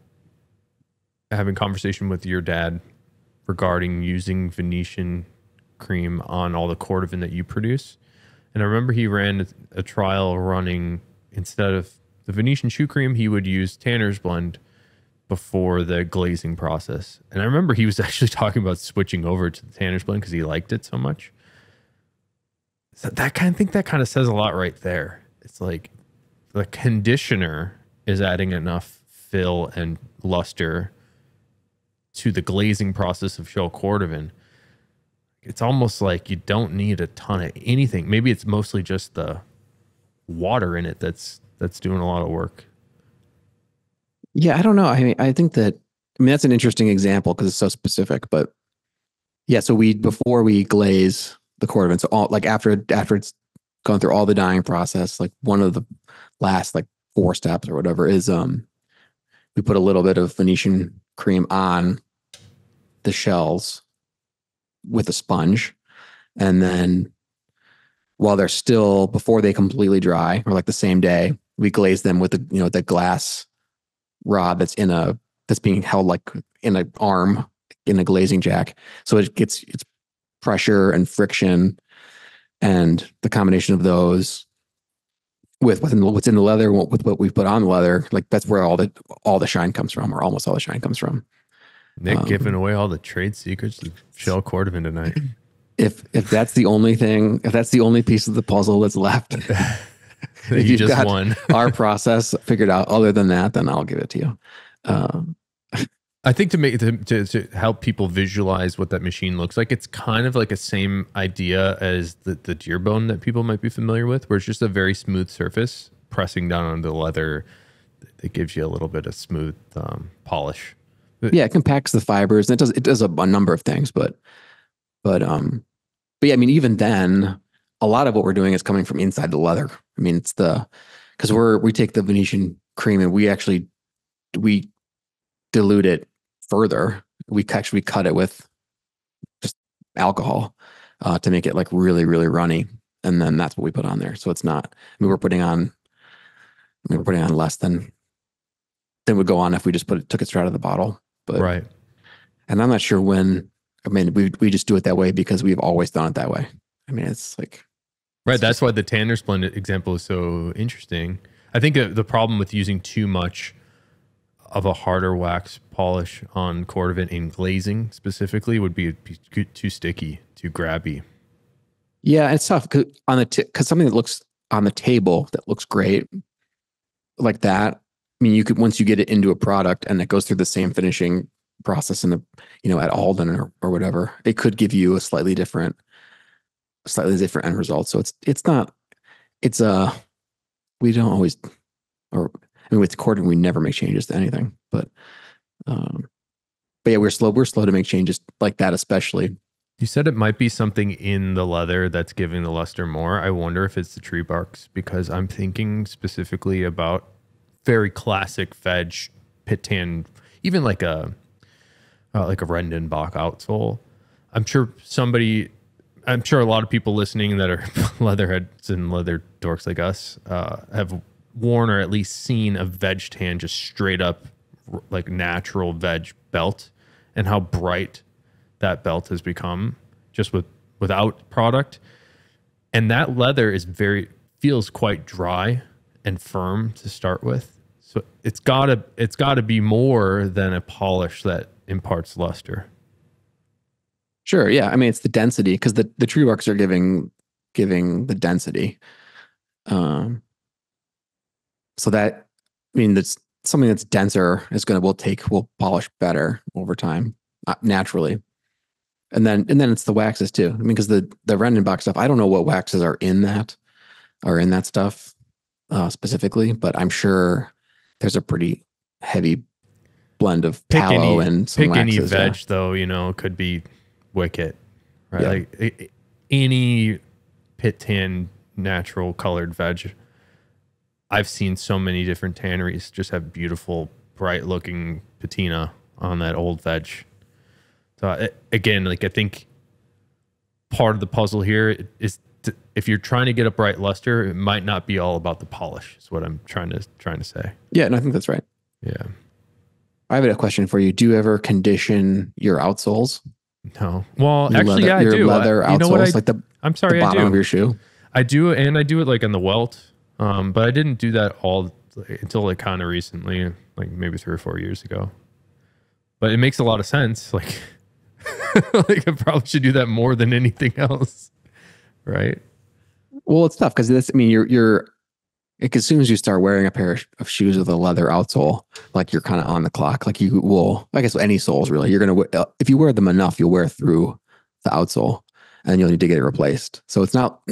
having a conversation with your dad regarding using Venetian cream on all the Cordovan that you produce. And I remember he ran a trial running, instead of the Venetian shoe cream, he would use Tanner's Blend before the glazing process. And I remember he was actually talking about switching over to the Tanner's Blend because he liked it so much. So that kind of, I think that kind of says a lot right there. It's like the conditioner is adding enough fill and luster to the glazing process of shell Cordovan. It's almost like you don't need a ton of anything. Maybe it's mostly just the water in it that's that's doing a lot of work. Yeah, I don't know. I mean, I think that, I mean, that's an interesting example because it's so specific. But yeah, so we, before we glaze the Cordovan, so all, like after after it's gone through all the dyeing process, like one of the last like four steps or whatever is um we put a little bit of Venetian cream on the shells with a sponge, and then while they're still, before they completely dry or like the same day, we glaze them with the, you know, the glass rod that's in a, that's being held like in an arm in a glazing jack, so it gets its pressure and friction and the combination of those with what's in the, what's in the leather, with what we've put on the leather, like that's where all the all the shine comes from, or almost all the shine comes from. Nick um, giving away all the trade secrets to Shell Cordovan tonight. If if that's the only thing, if that's the only piece of the puzzle that's left, if you just got won. Our process figured out other than that, then I'll give it to you. Um, I think to make to, to, to help people visualize what that machine looks like, it's kind of like a same idea as the, the deer bone that people might be familiar with, where it's just a very smooth surface pressing down on the leather. It gives you a little bit of smooth um, polish. Yeah, it compacts the fibers, and it does it does a, a number of things, but but um, but yeah, I mean, even then, a lot of what we're doing is coming from inside the leather. I mean, it's the because we're we take the Venetian cream and we actually we dilute it further. We actually cut it with just alcohol uh, to make it like really, really runny, and then that's what we put on there. So it's not. I mean, we're putting on I mean, we're putting on less than than would go on if we just put it took it straight out of the bottle. But right, and I'm not sure when. I mean, we we just do it that way because we've always done it that way. I mean, it's like right. It's that's just, why the Tanner's Blend example is so interesting. I think the problem with using too much of a harder wax polish on Cordovan in glazing specifically would be, be too sticky, too grabby. Yeah, it's tough cause on the because something that looks on the table that looks great like that. I mean, you could once you get it into a product and it goes through the same finishing process in the you know at Alden or or whatever, it could give you a slightly different, slightly different end result. So it's it's not it's uh we don't always or. I mean, with Cordovan, we never make changes to anything, but, um, but yeah, we're slow. We're slow to make changes like that, especially. You said it might be something in the leather that's giving the luster more. I wonder if it's the tree barks, because I'm thinking specifically about very classic fetch pit tan, even like a, uh, like a Rendenbach outsole. I'm sure somebody, I'm sure a lot of people listening that are leatherheads and leather dorks like us, uh, have worn or at least seen a veg tan, just straight up like natural veg belt, and how bright that belt has become just with without product. And that leather is very feels quite dry and firm to start with, so it's gotta it's gotta be more than a polish that imparts luster. Sure, yeah, I mean it's the density because the the tree barks are giving giving the density. Um, So that, I mean, that's something that's denser is going to, we'll take, we'll polish better over time, uh, naturally. And then, and then it's the waxes too. I mean, because the, the Rendenbach stuff, I don't know what waxes are in that, are in that stuff uh, specifically, but I'm sure there's a pretty heavy blend of pick tallow any, and some pick waxes, any veg yeah. though, you know, could be wicket, right? Yeah. Like it, any pit tan, natural colored veg. I've seen so many different tanneries just have beautiful, bright looking patina on that old veg. So I, again, like I think part of the puzzle here is to, if you're trying to get a bright luster, it might not be all about the polish. Is what I'm trying to trying to say. Yeah, and I think that's right. Yeah. I have a question for you. Do you ever condition your outsoles? No. Well, your actually, leather, yeah, I your do. Your leather I, you outsoles, know what I, like the I'm sorry, the bottom I do. of your shoe. I do, and I do it like on the welt. Um, but I didn't do that all like, until like kind of recently, like maybe three or four years ago. But it makes a lot of sense. Like, like I probably should do that more than anything else, right? Well, it's tough because this. I mean, you're you're. Like as soon as you start wearing a pair of shoes with a leather outsole, like you're kind of on the clock. Like you will, I guess any soles really, you're going to, if you wear them enough, you'll wear through the outsole and you'll need to get it replaced. So it's not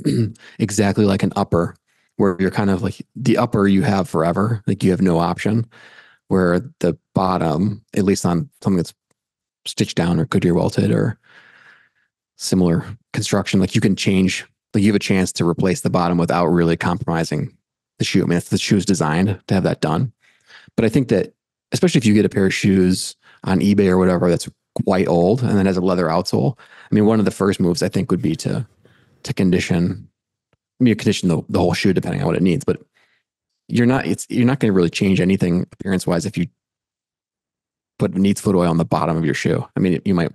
exactly like an upper where you're kind of like the upper you have forever. Like you have no option where the bottom, at least on something that's stitched down or Goodyear welted or similar construction, like you can change, like you have a chance to replace the bottom without really compromising the shoe. I mean, it's the shoe's designed to have that done. But I think that, especially if you get a pair of shoes on eBay or whatever that's quite old and then has a leather outsole, I mean, one of the first moves I think would be to to condition. I mean, you condition the, the whole shoe depending on what it needs, but you're not it's you're not going to really change anything appearance wise if you put needs foot oil on the bottom of your shoe. I mean, you might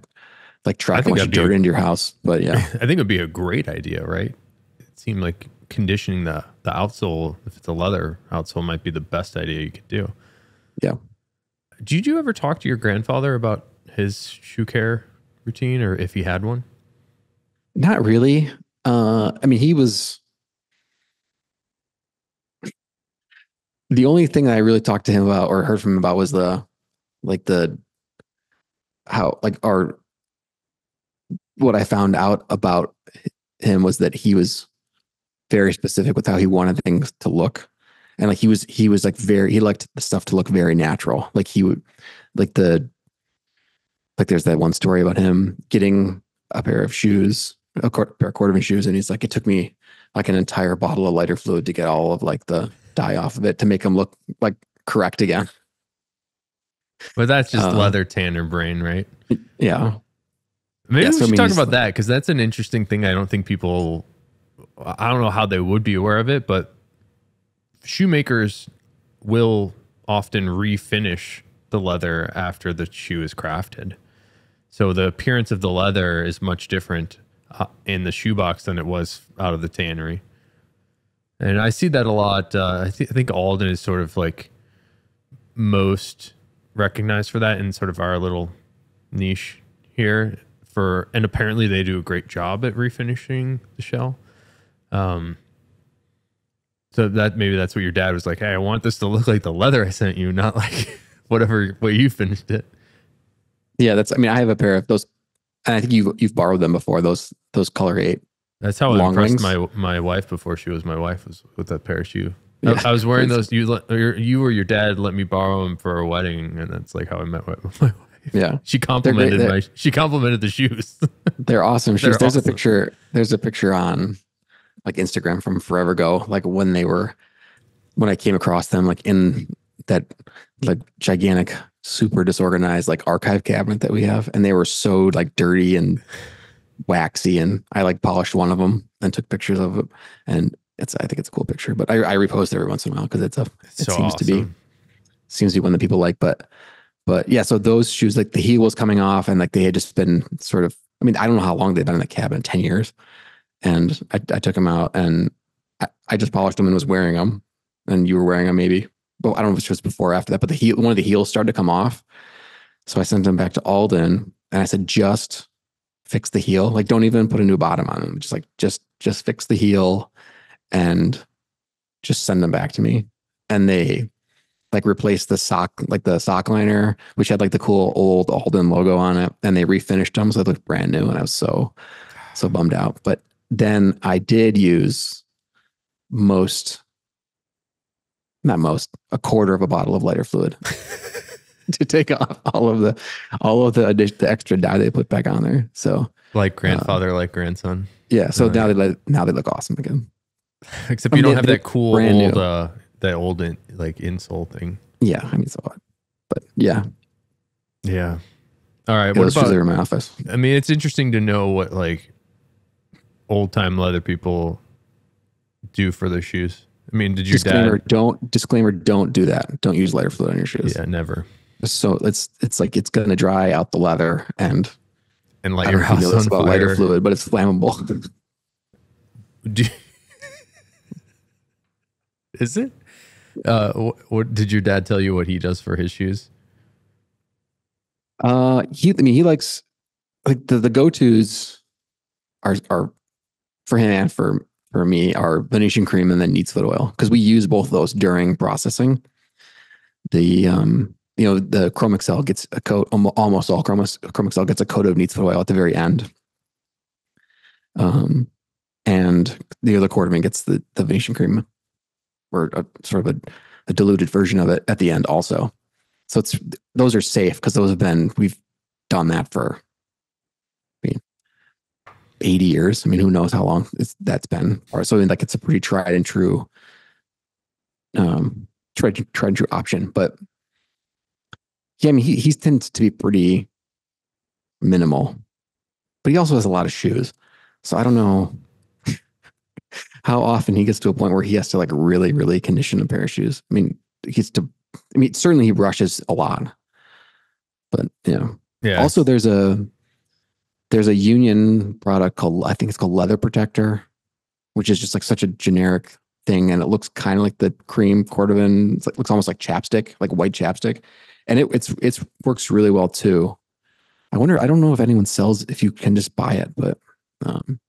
like try to push dirt into your house, but yeah, I think it would be a great idea, right? It seemed like conditioning the the outsole, if it's a leather outsole, might be the best idea you could do. Yeah. Did you ever talk to your grandfather about his shoe care routine, or if he had one? Not really. Uh, I mean, he was the only thing I really talked to him about or heard from him about was the like the how like our what I found out about him was that he was very specific with how he wanted things to look, and like he was he was like very he liked the stuff to look very natural. Like he would like the like there's that one story about him getting a pair of shoes, a pair of Cordovan shoes, and he's like, it took me like an entire bottle of lighter fluid to get all of like the dye off of it to make them look like correct again. But that's just um, leather tanner brain, right? Yeah. Maybe yeah, we so should I mean, talk about that, because that's an interesting thing. I don't think people. I don't know how they would be aware of it, but shoemakers will often refinish the leather after the shoe is crafted. So the appearance of the leather is much different uh, in the shoebox than it was out of the tannery. And I see that a lot. Uh, I, th I think Alden is sort of like most recognized for that in sort of our little niche here. For and apparently they do a great job at refinishing the shell. Um, so that maybe that's what your dad was like, hey, I want this to look like the leather I sent you, not like whatever way you finished it. Yeah. That's, I mean, I have a pair of those, and I think you've, you've borrowed them before, those, those color eight. That's how I impressed my, my wife before she was my wife, was with that pair of shoe. Yeah. I, I was wearing those, you, you or your dad let me borrow them for a wedding. And that's like how I met with my wife. Yeah. She complimented they're, they're, my, she complimented the shoes. They're awesome shoes. They're there's awesome. a picture, there's a picture on like Instagram from forever ago, like when they were, when I came across them, like in that like gigantic, super disorganized, like archive cabinet that we have. And they were so like dirty and waxy. And I like polished one of them and took pictures of it. And it's, I think it's a cool picture, but I, I repost it every once in a while. Cause it's a, it's it so seems awesome. to be, seems to be one that people like, but, but yeah. So those shoes, like the heel was coming off and like they had just been sort of, I mean, I don't know how long they've been in the cabinet, ten years. And I, I took them out and I, I just polished them and was wearing them. And you were wearing them maybe. Well, I don't know if it was before or after that, but the heel, one of the heels started to come off. So I sent them back to Alden and I said, just fix the heel. Like, don't even put a new bottom on them. Just like, just, just fix the heel and just send them back to me. And they like replaced the sock, like the sock liner, which had like the cool old Alden logo on it. And they refinished them. So they looked brand new. And I was so, so bummed out. But then I did use most, not most, a quarter of a bottle of lighter fluid to take off all of the, all of the, the extra dye they put back on there. So like grandfather, uh, like grandson. Yeah. So right. now they like, now they look awesome again. Except you I mean, don't have that cool old, uh, that old in, like insole thing. Yeah. I mean, it's a lot, but yeah. Yeah. All right. It what about, through my office. I mean, it's interesting to know what like old time leather people do for their shoes. I mean, did your disclaimer, dad... Don't, disclaimer, don't do that. Don't use lighter fluid on your shoes. Yeah, never. So it's it's like it's going to dry out the leather and... And light your house you know on about fire. Lighter fluid, but it's flammable. Do you... Is it? Uh, what, what did your dad tell you what he does for his shoes? Uh, he, I mean, he likes... like The, the go-tos are, are for him and for... for me, our Venetian cream and then neat's foot oil, because we use both of those during processing. The um, you know, the Chromexcel gets a coat. Almost all Chromexcel gets a coat of neat's foot oil at the very end, um, and the other Cordovan gets the the Venetian cream, or a, sort of a, a diluted version of it at the end also. So it's those are safe because those have been we've done that for. I mean, eighty years. I mean, who knows how long it's, that's been. So I mean, like, it's a pretty tried and true, um, tried, tried and true option. But yeah, I mean, he, he tends to be pretty minimal, but he also has a lot of shoes. So I don't know how often he gets to a point where he has to like really, really condition a pair of shoes. I mean, he's to, I mean, certainly he brushes a lot, but you know, yeah. Also there's a, There's a Union product called, I think it's called Leather Protector, which is just like such a generic thing. And it looks kind of like the cream Cordovan. It like, looks almost like chapstick, like white chapstick. And it it's, it's works really well too. I wonder, I don't know if anyone sells, if you can just buy it, but um,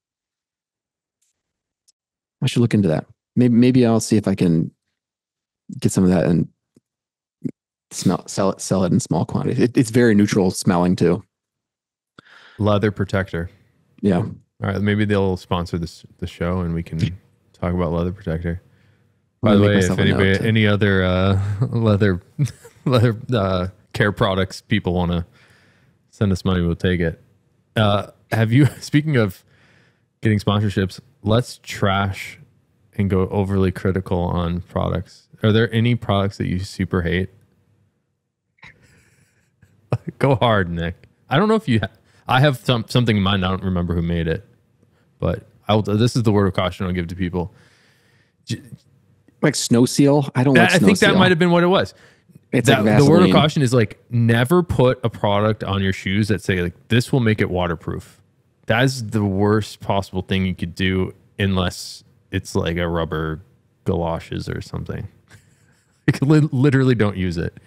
I should look into that. Maybe, maybe I'll see if I can get some of that and smell, sell it, sell it in small quantities. It, it's very neutral smelling too. Leather Protector. Yeah. All right. Maybe they'll sponsor this the show and we can talk about Leather Protector. By the way, if anybody, any other uh, leather leather uh, care products people want to send us money, we'll take it. Uh, have you, speaking of getting sponsorships, let's trash and go overly critical on products. Are there any products that you super hate? Go hard, Nick. I don't know if you have. I have some, something in mind. I don't remember who made it, but I'll, this is the word of caution I'll give to people. Like Snow Seal? I don't that, like Snow Seal. I think seal. That might have been what it was. It's that, like the word of caution is like, never put a product on your shoes that say like, this will make it waterproof. That's the worst possible thing you could do unless it's like a rubber galoshes or something. You could li literally don't use it.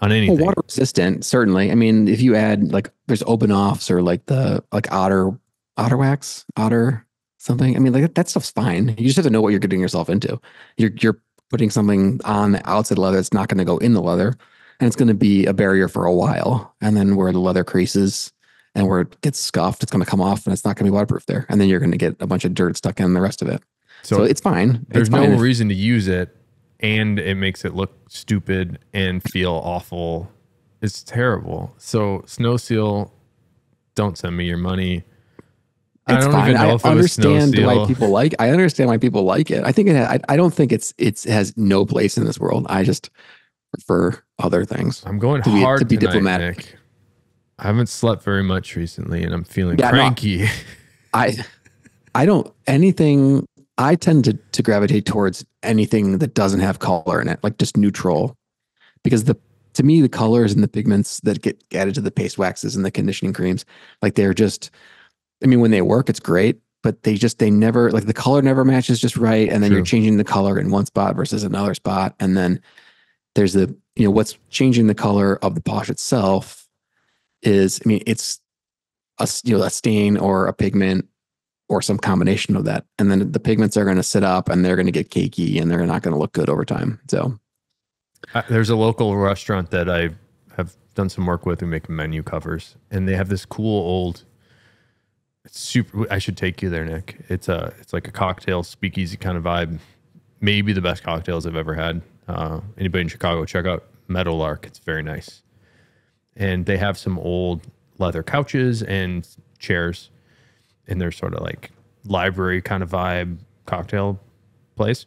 On anything. Well, water resistant, certainly. I mean, if you add like there's open offs or like the like otter otter wax, otter something. I mean, like that, that stuff's fine. You just have to know what you're getting yourself into. You're you're putting something on the outside leather that's not going to go in the leather, and it's going to be a barrier for a while. And then where the leather creases and where it gets scuffed, it's going to come off and it's not going to be waterproof there. And then you're going to get a bunch of dirt stuck in the rest of it. So, so it's fine. There's it's fine no if, reason to use it. And it makes it look stupid and feel awful. It's terrible. So Snow Seal, don't send me your money. It's I don't fine. even know I if understand it was Snow Seal. Why people like. I understand why people like it. I think it. I, I don't think it's. It's it has no place in this world. I just prefer other things. I'm going to be, hard to be tonight, diplomatic. Nick. I haven't slept very much recently, and I'm feeling yeah, cranky. No, I, I don't anything. I tend to, to gravitate towards anything that doesn't have color in it, like just neutral, because the to me, the colors and the pigments that get added to the paste waxes and the conditioning creams, like they're just, I mean, when they work, it's great, but they just, they never, like the color never matches just right. And then True. You're changing the color in one spot versus another spot. And then there's the, you know, what's changing the color of the polish itself is, I mean, it's a, you know, a stain or a pigment or some combination of that. And then the pigments are going to sit up and they're going to get cakey and they're not going to look good over time. So uh, there's a local restaurant that I have done some work with who make menu covers, and they have this cool old, it's super, I should take you there, Nick. It's a, it's like a cocktail speakeasy kind of vibe. Maybe the best cocktails I've ever had. Uh, anybody in Chicago, check out Meadowlark. It's very nice. And they have some old leather couches and chairs in their sort of like library kind of vibe cocktail place.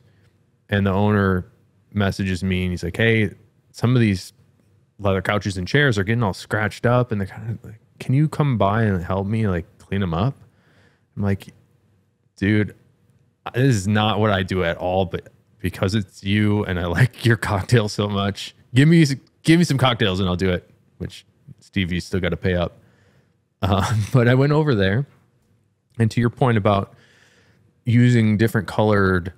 And the owner messages me and he's like, hey, some of these leather couches and chairs are getting all scratched up, and they're kind of like, can you come by and help me like clean them up? I'm like, dude, this is not what I do at all, but because it's you and I like your cocktail so much, give me give me some cocktails and I'll do it. Which Stevie still got to pay up. Uh, but I went over there, and to your point about using different colored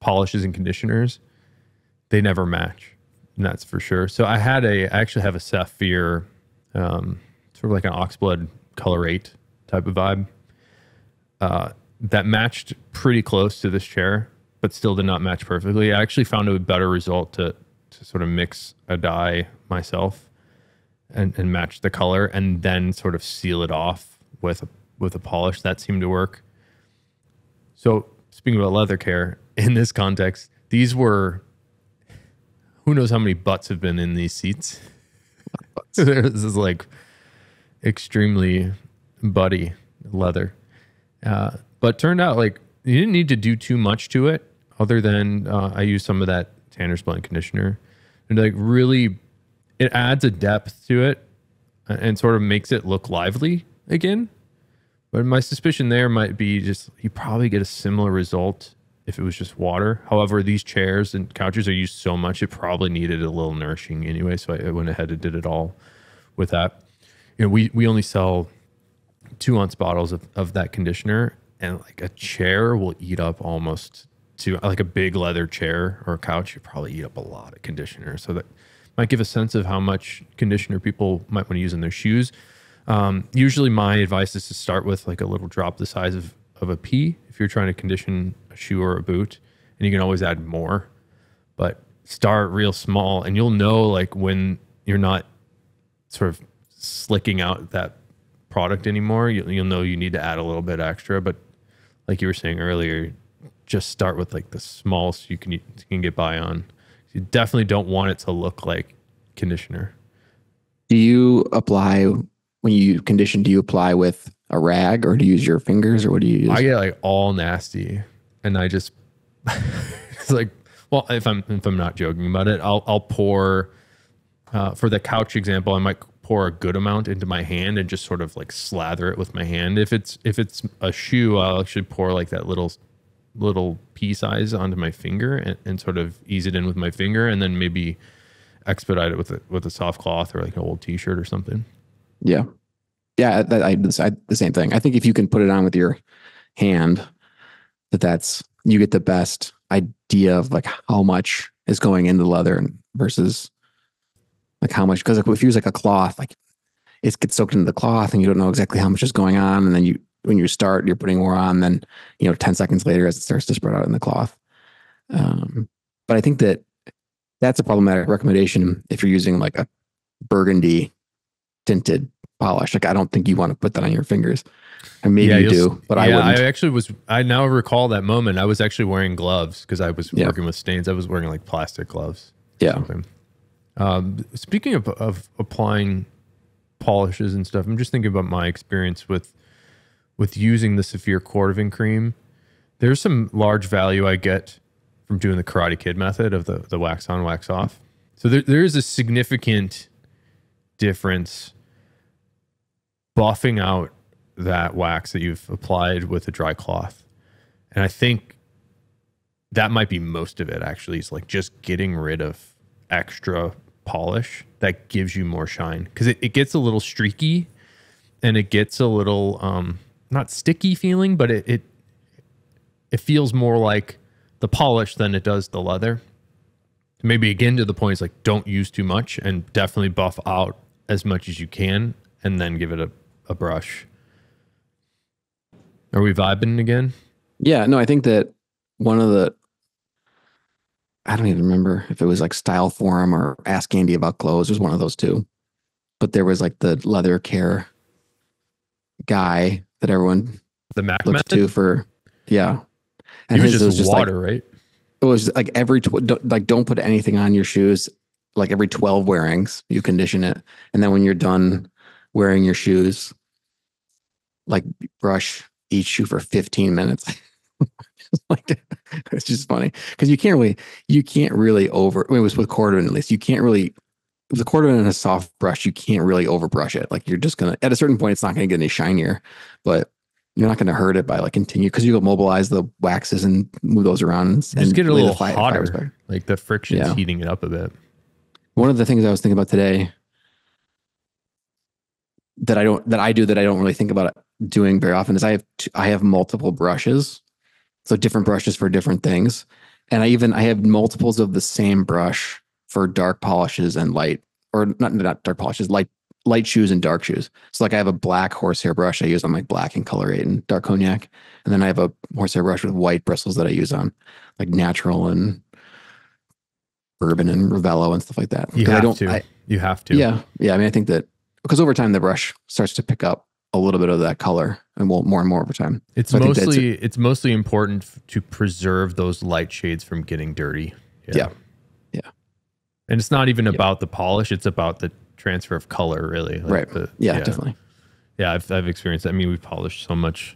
polishes and conditioners, they never match, and that's for sure. So I had a, I actually have a Saphir, um, sort of like an oxblood colorate type of vibe, uh, that matched pretty close to this chair, but still did not match perfectly. I actually found a better result to, to sort of mix a dye myself and, and match the color, and then sort of seal it off with a, with a polish that seemed to work. So speaking about leather care in this context, these were, who knows how many butts have been in these seats. So this is like extremely butty leather. Uh, but turned out like you didn't need to do too much to it, other than uh, I used some of that Tanner's Blend conditioner. And like really, it adds a depth to it and sort of makes it look lively again. But my suspicion there might be just, you probably get a similar result if it was just water. However, these chairs and couches are used so much, it probably needed a little nourishing anyway. So I went ahead and did it all with that. You know, we, we only sell two ounce bottles of, of that conditioner, and like a chair will eat up almost to like a big leather chair or a couch. You probably eat up a lot of conditioner. So that might give a sense of how much conditioner people might want to use in their shoes. Um, usually my advice is to start with like a little drop the size of, of a pea if you're trying to condition a shoe or a boot, and you can always add more, but start real small, and you'll know like when you're not sort of slicking out that product anymore, you'll, you'll know you need to add a little bit extra. But like you were saying earlier, just start with like the smallest you can, you can get by on. You definitely don't want it to look like conditioner. Do you apply... When you condition, do you apply with a rag, or do you use your fingers, or what do you use? I get like all nasty, and I just it's like, well, if I'm if I'm not joking about it, I'll I'll pour uh, for the couch example. I might pour a good amount into my hand and just sort of like slather it with my hand. If it's if it's a shoe, I'll actually pour like that little little pea size onto my finger and, and sort of ease it in with my finger, and then maybe expedite it with a, with a soft cloth or like an old T-shirt or something. Yeah. Yeah. That, I decide the same thing. I think if you can put it on with your hand, that that's, you get the best idea of like how much is going into leather versus like how much, cause like if you use like a cloth, like it gets soaked into the cloth and you don't know exactly how much is going on. And then you, when you start, you're putting more on, then, you know, ten seconds later, as it starts to spread out in the cloth. Um, but I think that that's a problematic recommendation if you're using like a burgundy tinted polish. Like I don't think you want to put that on your fingers. And maybe yeah, you do, but yeah, I wouldn't. I actually was, I now recall that moment. I was actually wearing gloves because I was yeah. working with stains. I was wearing like plastic gloves. Yeah. Um, speaking of, of applying polishes and stuff, I'm just thinking about my experience with, with using the Saphir Cordovan cream. There's some large value I get from doing the Karate Kid method of the, the wax on, wax off. So there, there is a significant difference buffing out that wax that you've applied with a dry cloth, and I think that might be most of it. Actually, it's like just getting rid of extra polish that gives you more shine, because it, it gets a little streaky and it gets a little um not sticky feeling, but it it, it feels more like the polish than it does the leather. Maybe again to the point is like don't use too much and definitely buff out as much as you can, and then give it a, a brush. Are we vibing again? Yeah, no, I think that one of the, I don't even remember if it was like Style Forum or Ask Andy About Clothes, it was one of those two. But there was like the leather care guy that everyone the Mac looks method? To for, yeah. And he was his just was just water, like, right? It was like every, tw don't, like don't put anything on your shoes. Like every twelve wearings, you condition it. And then when you're done wearing your shoes, like brush each shoe for fifteen minutes. Like it's just funny. Cause you can't really, you can't really over, I mean, it was with Cordovan at least. You can't really the Cordovan in a soft brush, you can't really overbrush it. Like you're just going to, at a certain point, it's not going to get any shinier, but you're not going to hurt it by like continue. Cause you'll mobilize the waxes and move those around. And just get it a little hotter. Like the friction's yeah. heating it up a bit. One of the things I was thinking about today that I don't, that I do, that I don't really think about doing very often is I have, t- I have multiple brushes. So different brushes for different things. And I even, I have multiples of the same brush for dark polishes and light, or not, not dark polishes, light, light shoes and dark shoes. So like I have a black horsehair brush I use on like black and color eight and dark cognac. And then I have a horsehair brush with white bristles that I use on like natural and bourbon and Ravello and stuff like that. You have I don't, to. I, you have to. Yeah. Yeah. I mean, I think that because over time the brush starts to pick up a little bit of that color and will more and more over time. It's so mostly, it's, it's mostly important f- to preserve those light shades from getting dirty. Yeah. Yeah. yeah. And it's not even yeah. about the polish. It's about the transfer of color really. Like right. The, yeah, yeah, definitely. Yeah. I've, I've experienced that. I mean, we've polished so much.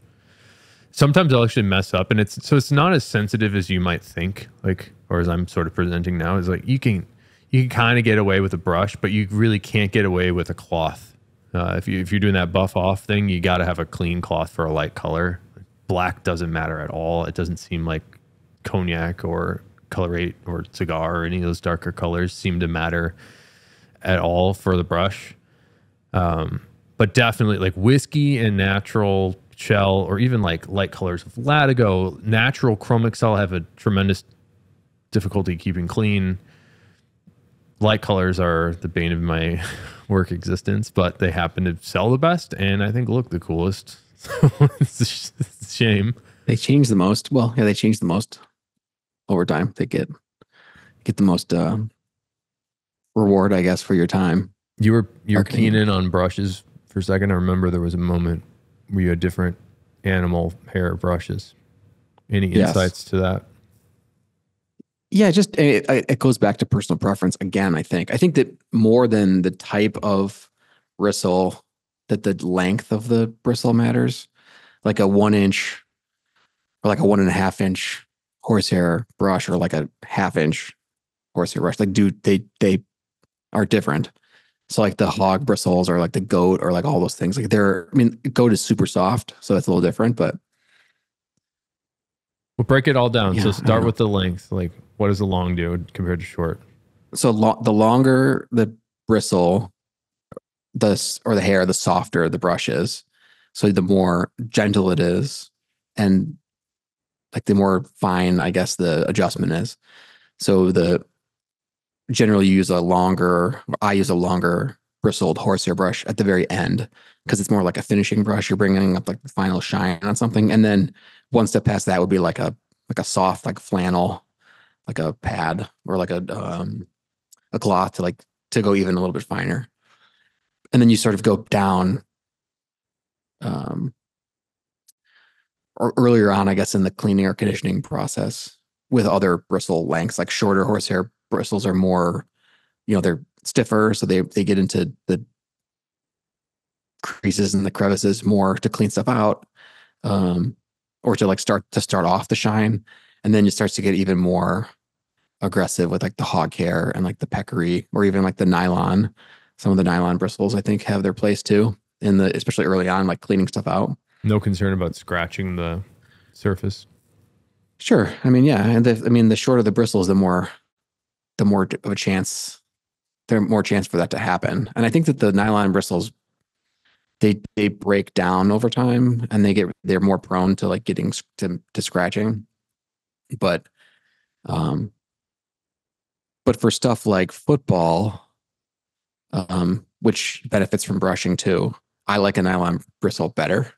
Sometimes I'll actually mess up and it's, so it's not as sensitive as you might think, like, or as I'm sort of presenting now is like, you can, you can kind of get away with a brush, but you really can't get away with a cloth. Uh, if, you, if you're doing that buff off thing, you got to have a clean cloth for a light color. Black doesn't matter at all. It doesn't seem like cognac or colorate or cigar or any of those darker colors seem to matter at all for the brush. Um, but definitely like whiskey and natural shell, or even like light colors of Latigo, natural Chromexcel have a tremendous difficulty keeping clean. Light colors are the bane of my work existence, but they happen to sell the best and I think look the coolest. So it's a shame. They change the most. Well, yeah, they change the most over time. They get get the most uh, reward, I guess, for your time. You were you were keen in on brushes for a second. I remember there was a moment where you had different animal hair brushes. Any insights yes. to that? Yeah, just it, it goes back to personal preference again, I think. I think that more than the type of bristle, that the length of the bristle matters. Like a one inch or like a one and a half inch horsehair brush or like a half inch horsehair brush. Like, dude, they they are different. So like the hog bristles or like the goat or like all those things. Like they're, I mean, goat is super soft, so that's a little different, but. We'll break it all down. Yeah, so start with the length. Like, what does the long do compared to short? So lo- the longer the bristle, the or the hair, the softer the brush is. So the more gentle it is, and like the more fine, I guess, the adjustment is. So the generally you use a longer. I use a longer bristled horsehair brush at the very end because it's more like a finishing brush. You're bringing up like the final shine on something, and then one step past that would be like a like a soft like flannel, like a pad or like a um, a cloth to like to go even a little bit finer, and then you sort of go down. Um, or earlier on, I guess, in the cleaning or conditioning process with other bristle lengths, like shorter horsehair bristles are more, you know, they're stiffer, so they they get into the creases and the crevices more to clean stuff out. Um, or to like start to start off the shine. And then it starts to get even more aggressive with like the hog hair and like the peccary, or even like the nylon. Some of the nylon bristles, I think, have their place too in the, especially early on, like cleaning stuff out. No concern about scratching the surface. Sure. I mean, yeah. And the, I mean, the shorter the bristles, the more, the more of a chance, there more chance for that to happen. And I think that the nylon bristles, They they break down over time, and they get they're more prone to like getting to, to scratching, but um, but for stuff like football, um, which benefits from brushing too, I like a nylon bristle better.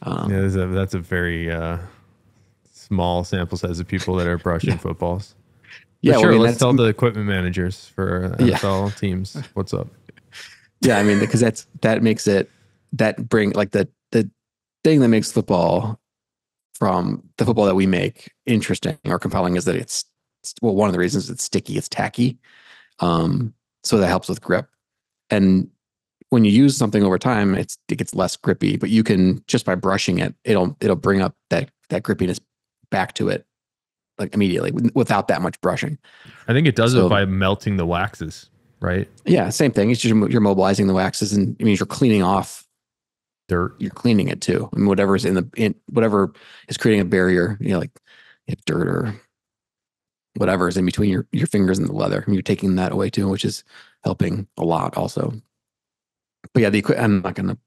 Um, yeah, that's a, that's a very uh, small sample size of people that are brushing yeah. footballs. But yeah, sure. Well, I mean, let's tell the equipment managers for N F L yeah. teams what's up. Yeah, I mean, because that's that makes it. That bring like the the thing that makes football from the football that we make interesting or compelling is that it's, well, one of the reasons it's sticky, it's tacky. Um, so that helps with grip. And when you use something over time, it's it gets less grippy, but you can just by brushing it, it'll it'll bring up that that grippiness back to it like immediately without that much brushing. I think it does so, it by melting the waxes. right? Yeah, same thing. It's just you're mobilizing the waxes, and it means you're cleaning off dirt. You're cleaning it too, and whatever is in the in whatever is creating a barrier, you know, like dirt or whatever is in between your your fingers and the leather. And you're taking that away too, which is helping a lot also. But yeah, the I'm not gonna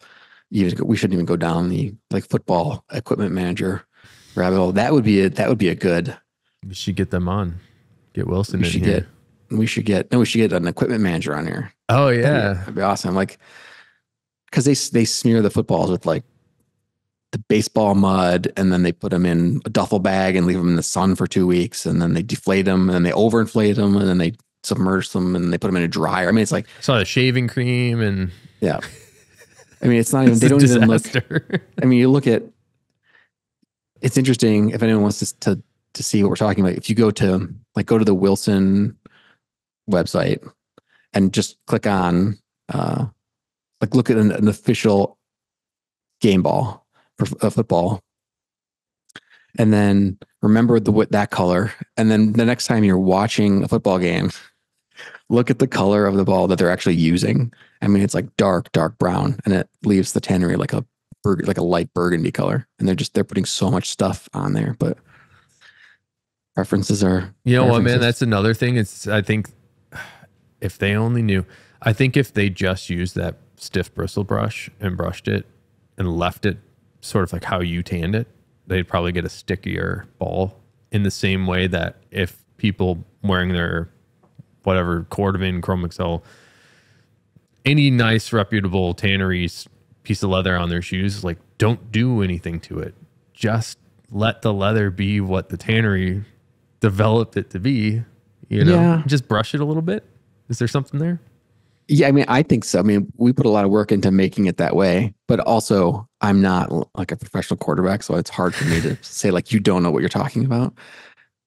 even we shouldn't even go down the like football equipment manager rabbit hole. That would be a, that would be a good. We should get them on. Get Wilson we in should here. Get, we should get no. We should get an equipment manager on here. Oh yeah, that'd be, that'd be awesome. Like, because they they smear the footballs with like the baseball mud, and then they put them in a duffel bag and leave them in the sun for two weeks, and then they deflate them, and then they overinflate them, and then they submerge them, and they put them in a dryer. I mean, it's like I saw the shaving cream and yeah. I mean, it's not even. It's they don't even look. I mean, you look at. It's interesting if anyone wants to, to to see what we're talking about. If you go to like go to the Wilson website and just click on uh, like look at an, an official game ball for uh, football, and then remember the what that color, and then the next time you're watching a football game, look at the color of the ball that they're actually using. I mean, it's like dark, dark brown, and it leaves the tannery like a burg like a light burgundy color, and they're just they're putting so much stuff on there, but. Preferences are, you know what, man, that's another thing. It's, I think if they only knew, I think if they just used that stiff bristle brush and brushed it and left it sort of like how you tanned it, they'd probably get a stickier ball in the same way that if people wearing their whatever Cordovan, Chromexcel, any nice reputable tanneries piece of leather on their shoes, like don't do anything to it. Just let the leather be what the tannery developed it to be, you know, yeah. Just brush it a little bit. Is there something there? Yeah, I mean, I think so. I mean, we put a lot of work into making it that way, but also I'm not like a professional quarterback, so it's hard for me to say like, you don't know what you're talking about.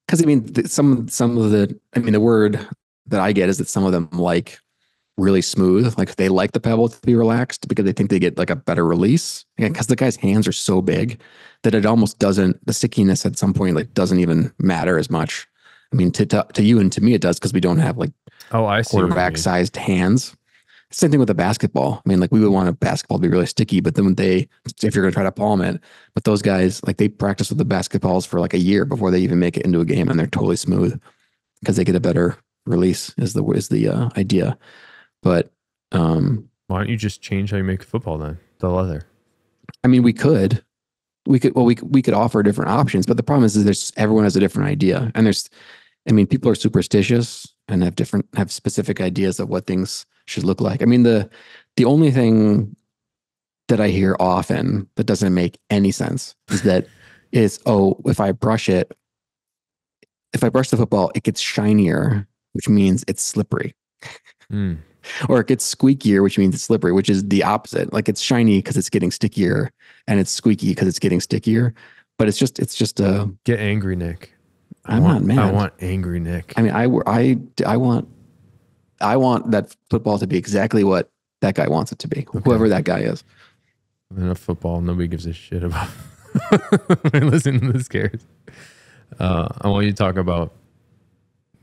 Because I mean, some, some of the, I mean, the word that I get is that some of them like really smooth, like they like the pebble to be relaxed because they think they get like a better release. Again, because the guy's hands are so big that it almost doesn't, the stickiness at some point like doesn't even matter as much. I mean, to to, to you and to me it does because we don't have like oh, I see quarterback sized hands. Same thing with a basketball. I mean, like we would want a basketball to be really sticky, but then when they, if you're going to try to palm it, but those guys like they practice with the basketballs for like a year before they even make it into a game, and they're totally smooth because they get a better release. Is the is the uh, idea, but um, why don't you just change how you make football then? The leather. I mean, we could. We could, well, we we could offer different options, but the problem is, is there's everyone has a different idea, and there's, I mean, people are superstitious and have different have specific ideas of what things should look like. I mean, the the only thing that I hear often that doesn't make any sense is that is oh, if I brush it, if I brush the football, it gets shinier, which means it's slippery, mm. Or it gets squeakier, which means it's slippery, which is the opposite. Like it's shiny because it's getting stickier. And it's squeaky because it's getting stickier, but it's just, it's just a get angry, Nick. I'm not mad. I want angry Nick. I mean, I, I, I want, I want that football to be exactly what that guy wants it to be. Okay. Whoever that guy is. Enough football. Nobody gives a shit about listen to this, cares. Uh, I want you to talk about,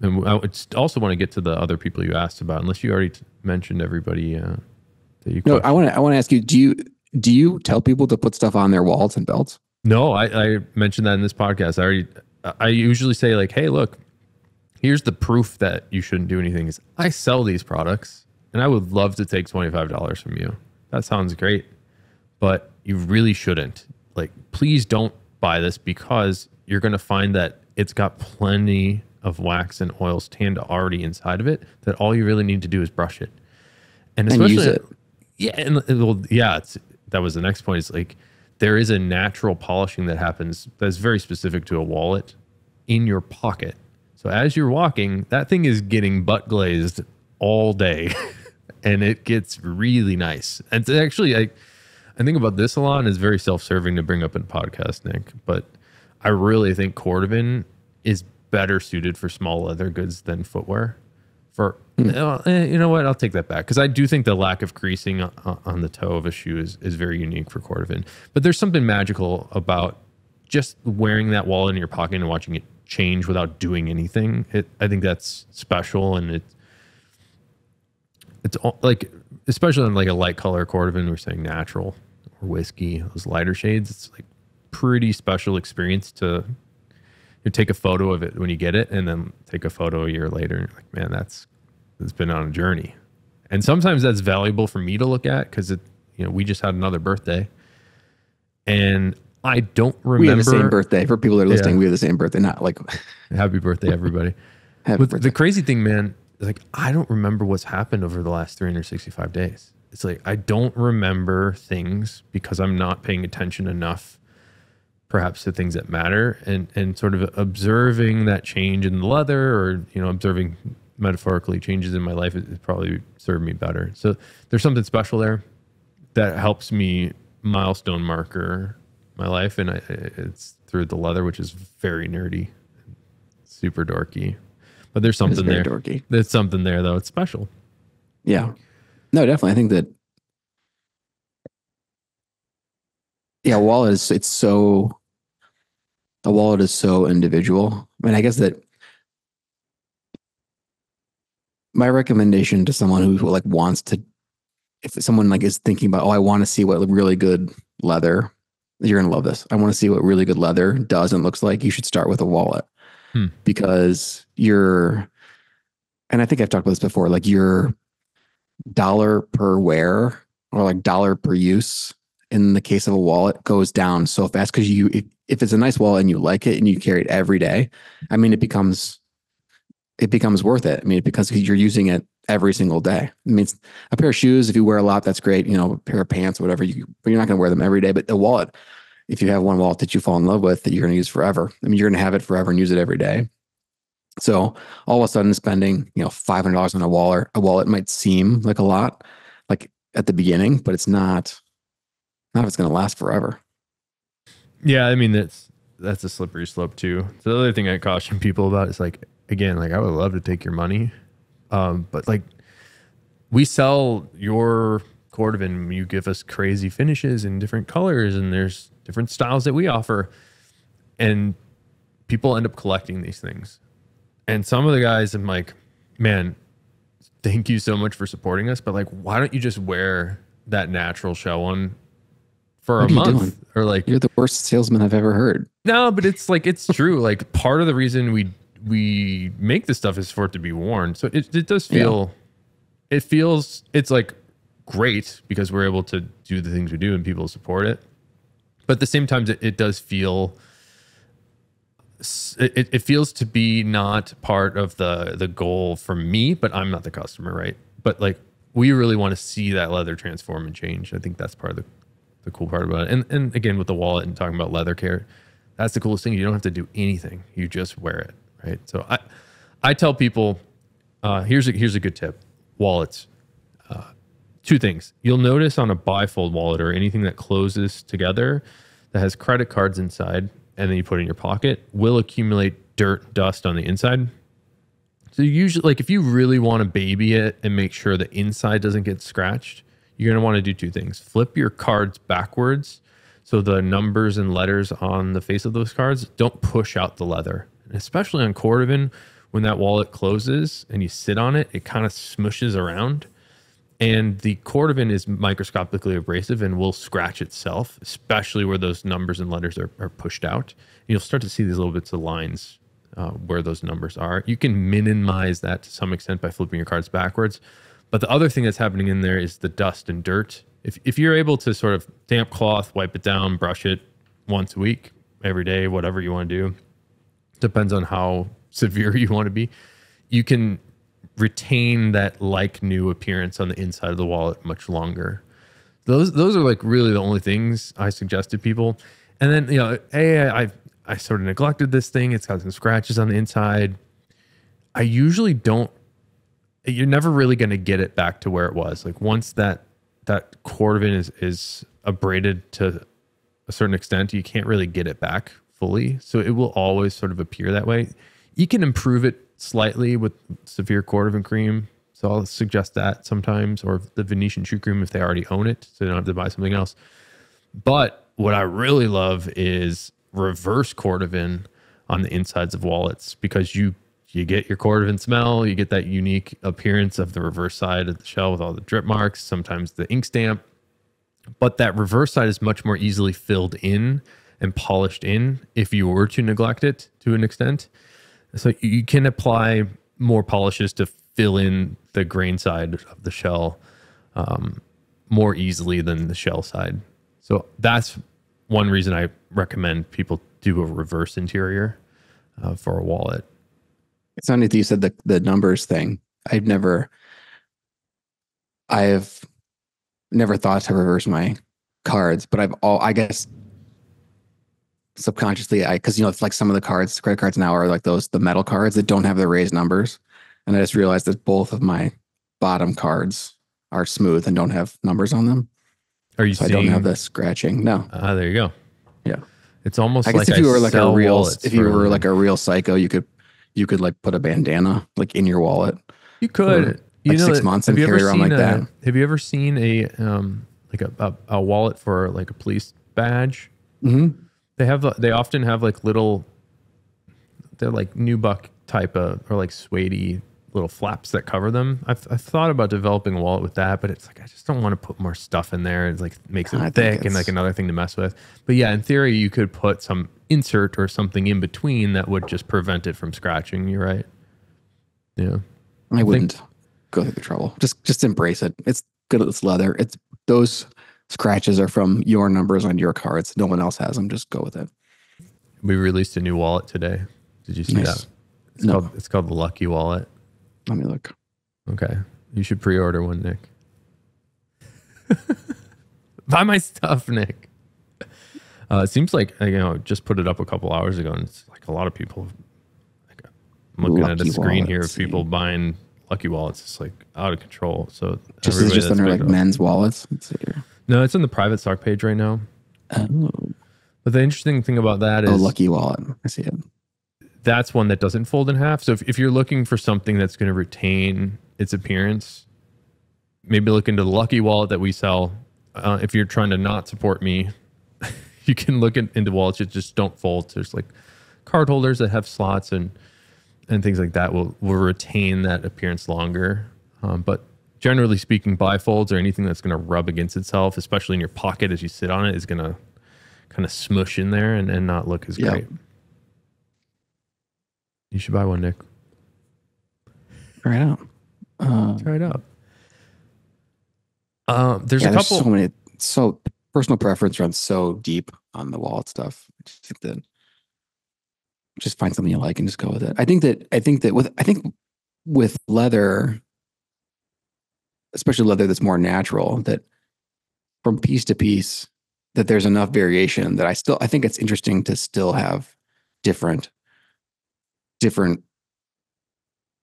and I also want to get to the other people you asked about, unless you already mentioned everybody uh, that you. No, questioned. I want to, I want to ask you, do you, Do you tell people to put stuff on their wallets and belts? No, I, I mentioned that in this podcast. I already, I usually say like, hey, look, here's the proof that you shouldn't do anything is I sell these products and I would love to take twenty-five dollars from you. That sounds great, but you really shouldn't. Like, please don't buy this because you're going to find that it's got plenty of wax and oils tanned already inside of it that all you really need to do is brush it. And, especially, and use it. Yeah, and it'll, yeah, it's, that was the next point. It's like there is a natural polishing that happens that's very specific to a wallet in your pocket. So as you're walking, that thing is getting butt glazed all day and it gets really nice. And it's actually, I, I think about this a lot, and it's very self-serving to bring up in a podcast, Nick, but I really think Cordovan is better suited for small leather goods than footwear. For mm. You know what, I'll take that back, because I do think the lack of creasing on the toe of a shoe is, is very unique for Cordovan. But there's something magical about just wearing that wallet in your pocket and watching it change without doing anything. It, I think that's special, and it it's like, especially on like a light color Cordovan, we're saying natural or whiskey, those lighter shades, it's like pretty special experience to you take a photo of it when you get it and then take a photo a year later and you're like, man, that's, it's been on a journey. And sometimes that's valuable for me to look at because it, you know, we just had another birthday and I don't remember. We have the same birthday. For people that are listening, yeah. we have the same birthday. Not like happy birthday, everybody. Happy but birthday. The crazy thing, man, is like I don't remember what's happened over the last three hundred sixty-five days. It's like I don't remember things because I'm not paying attention enough, perhaps, to things that matter, and and sort of observing that change in the leather, or you know, observing metaphorically changes in my life, it, it probably served me better. So there's something special there that helps me milestone marker my life, and I, it's through the leather, which is very nerdy, super dorky, but there's something there. Dorky. There's something there though. It's special. Yeah, no, definitely. I think that, yeah, wallet is, it's so, a wallet is so individual. I mean, I guess that my recommendation to someone who like wants to, if someone like is thinking about, oh, I want to see what really good leather, you're going to love this. I want to see what really good leather does and looks like. You should start with a wallet hmm. because you're, and I think I've talked about this before, like your dollar per wear or like dollar per use in the case of a wallet goes down so fast. Cause you, if, if it's a nice wallet and you like it and you carry it every day, I mean, it becomes, it becomes worth it. I mean, it becomes you're using it every single day. I mean, it's a pair of shoes. If you wear a lot, that's great. You know, a pair of pants, whatever you, but you're not going to wear them every day. But a wallet, if you have one wallet that you fall in love with that you're going to use forever, I mean, you're going to have it forever and use it every day. So all of a sudden spending, you know, five hundred dollars on a wallet, a wallet might seem like a lot, like at the beginning, but it's not, not if it's going to last forever. Yeah. I mean, that's, that's a slippery slope too. So the other thing I caution people about is like, again, like I would love to take your money, um, but like we sell your Cordovan, you give us crazy finishes in different colors and there's different styles that we offer, and people end up collecting these things. And some of the guys, I'm like, man, thank you so much for supporting us, but like, why don't you just wear that natural shell one for what a month doing? Or like, you're the worst salesman I've ever heard. No, but it's like, it's true. Like part of the reason we we make this stuff is for it to be worn. So it, it does feel, yeah. it feels, it's like great because we're able to do the things we do and people support it. But at the same time, it, it does feel, it, it feels to be not part of the, the goal for me, but I'm not the customer, right? But like, we really want to see that leather transform and change. I think that's part of the, the cool part about it. And, and again, with the wallet and talking about leather care, that's the coolest thing. You don't have to do anything. You just wear it. Right. So I, I tell people, uh, here's a, here's a good tip. Wallets, uh, two things. You'll notice on a bifold wallet or anything that closes together that has credit cards inside and then you put it in your pocket will accumulate dirt, dust on the inside. So usually, like if you really want to baby it and make sure the inside doesn't get scratched, you're going to want to do two things. Flip your cards backwards so the numbers and letters on the face of those cards don't push out the leather. Especially on Cordovan, when that wallet closes and you sit on it, it kind of smushes around. And the Cordovan is microscopically abrasive and will scratch itself, especially where those numbers and letters are, are pushed out. And you'll start to see these little bits of lines uh, where those numbers are. You can minimize that to some extent by flipping your cards backwards. But the other thing that's happening in there is the dust and dirt. If, if you're able to sort of damp cloth, wipe it down, brush it once a week, every day, whatever you want to do, depends on how severe you want to be, you can retain that like new appearance on the inside of the wallet much longer. Those those are like really the only things I suggest to people. And then, you know, hey, I I sort of neglected this thing. It's got some scratches on the inside. I usually don't, you're never really going to get it back to where it was. Like once that, that Cordovan is, is abraded to a certain extent, you can't really get it back fully. So it will always sort of appear that way. You can improve it slightly with Saphir Cordovan cream. So I'll suggest that sometimes, or the Venetian shoe cream if they already own it, so they don't have to buy something else. But what I really love is reverse Cordovan on the insides of wallets, because you you get your Cordovan smell, you get that unique appearance of the reverse side of the shell with all the drip marks, sometimes the ink stamp. But that reverse side is much more easily filled in and polished in if you were to neglect it to an extent. So you can apply more polishes to fill in the grain side of the shell um, more easily than the shell side. So that's one reason I recommend people do a reverse interior uh, for a wallet. It's funny that you said the, the numbers thing. I've never, I have never thought to reverse my cards, but I've all, I guess subconsciously, I, cause you know, it's like some of the cards, credit cards now are like those, the metal cards that don't have the raised numbers. And I just realized that both of my bottom cards are smooth and don't have numbers on them. Are you so seeing? I don't have the scratching. No. Ah, uh, there you go. Yeah. It's almost I guess like if you I were like a real, if you were like a real psycho, you could, you could like put a bandana like in your wallet. You could, you like know, six months and carry around like a, that. Have you ever seen a, um, like a, a, a wallet for like a police badge? Mm-hmm. They have, they often have like little, they're like nubuck type of, or like suede-y little flaps that cover them. I've, I've thought about developing a wallet with that, but it's like, I just don't want to put more stuff in there. It's like makes it I thick and like another thing to mess with. But yeah, in theory, you could put some insert or something in between that would just prevent it from scratching. You're right. Yeah. I, I wouldn't think, go through the trouble. Just, just embrace it. It's good. It's leather. It's those scratches are from your numbers on your cards. No one else has them. Just go with it. We released a new wallet today. Did you see nice. that? It's, no. called, it's called the Lucky Wallet. Let me look. Okay. You should pre-order one, Nick. Buy my stuff, Nick. Uh, it seems like, you know, just put it up a couple hours ago, and it's like a lot of people, like, I'm looking Lucky at a screen wallet, here of people see. buying Lucky Wallets. It's like out of control. So just, is just under like up. men's wallets? Let's see here. No, it's on the private stock page right now. Oh. But the interesting thing about that is... Oh, Lucky Wallet. I see it. That's one that doesn't fold in half. So if, if you're looking for something that's going to retain its appearance, maybe look into the Lucky Wallet that we sell. Uh, if you're trying to not support me, you can look in, into wallets that just don't fold. So there's like card holders that have slots and and things like that will, will retain that appearance longer. Um, but generally speaking, bifolds or anything that's going to rub against itself, especially in your pocket as you sit on it, is going to kind of smush in there and, and not look as yep. great. You should buy one, Nick. Try it out. Uh, Try it out. Um, there's yeah, a couple. There's so many. So personal preference runs so deep on the wallet stuff. I just think that just find something you like and just go with it. I think that I think that with I think with leather, especially leather that's more natural, that from piece to piece, that there's enough variation that I still I think it's interesting to still have different. different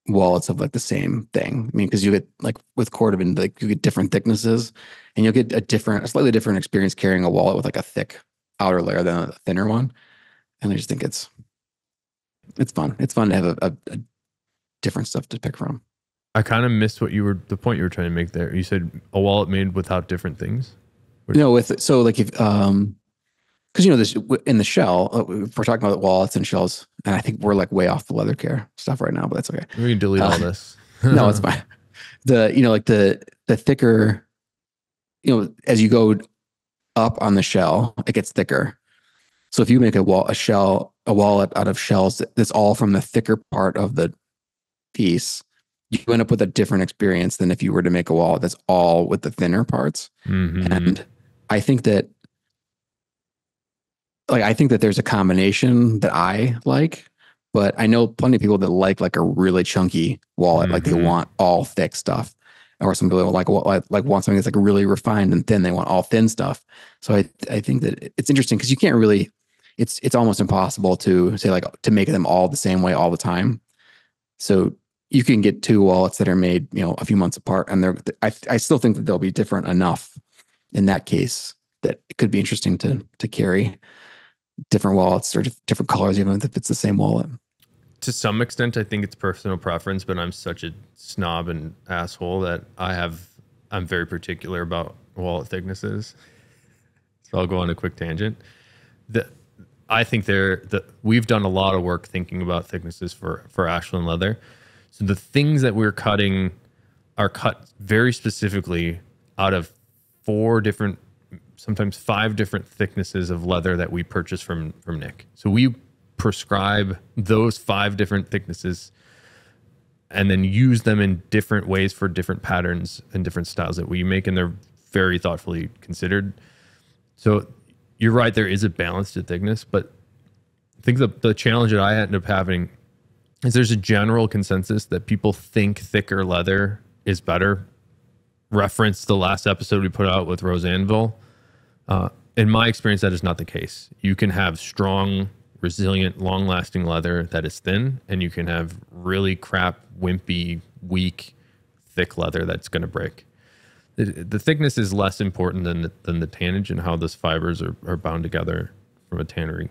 wallets of like the same thing. I mean, because you get like with Cordovan, like you get different thicknesses and you'll get a different, a slightly different experience carrying a wallet with like a thick outer layer than a thinner one. And I just think it's, it's fun. It's fun to have a, a, a different stuff to pick from. I kind of missed what you were, the point you were trying to make there. You said a wallet made without different things. Or no, with, so like if, um, because, you know, this in the shell, if we're talking about wallets and shells, and I think we're like way off the leather care stuff right now, but that's okay. We can delete uh, all this. No, it's fine. The, you know, like the, the thicker, you know, as you go up on the shell, it gets thicker. So if you make a wall, a shell, a wallet out of shells that's all from the thicker part of the piece, you end up with a different experience than if you were to make a wallet that's all with the thinner parts. Mm-hmm. And I think that, Like I think that there's a combination that I like, but I know plenty of people that like like a really chunky wallet, mm-hmm. like they want all thick stuff, or some people like like like want something that's like really refined and thin. They want all thin stuff. So I I think that it's interesting because you can't really, it's it's almost impossible to say like to make them all the same way all the time. So you can get two wallets that are made you know a few months apart, and they're I I still think that they'll be different enough in that case that it could be interesting to to carry. Different wallets or different colors, even if it's the same wallet. To some extent, I think it's personal preference, but I'm such a snob and asshole that I have, I'm very particular about wallet thicknesses. So I'll go on a quick tangent. The, I think they're the, we've done a lot of work thinking about thicknesses for, for Ashland leather. So the things that we're cutting are cut very specifically out of four different, sometimes five different thicknesses of leather that we purchase from, from Nick. So we prescribe those five different thicknesses and then use them in different ways for different patterns and different styles that we make. And they're very thoughtfully considered. So you're right, there is a balance to thickness, but I think the, the challenge that I ended up having is there's a general consensus that people think thicker leather is better. Reference the last episode we put out with Rose Anvil. Uh, in my experience, that is not the case. You can have strong, resilient, long-lasting leather that is thin, and you can have really crap, wimpy, weak, thick leather that's going to break. The, the thickness is less important than the, than the tannage and how those fibers are, are bound together from a tannery.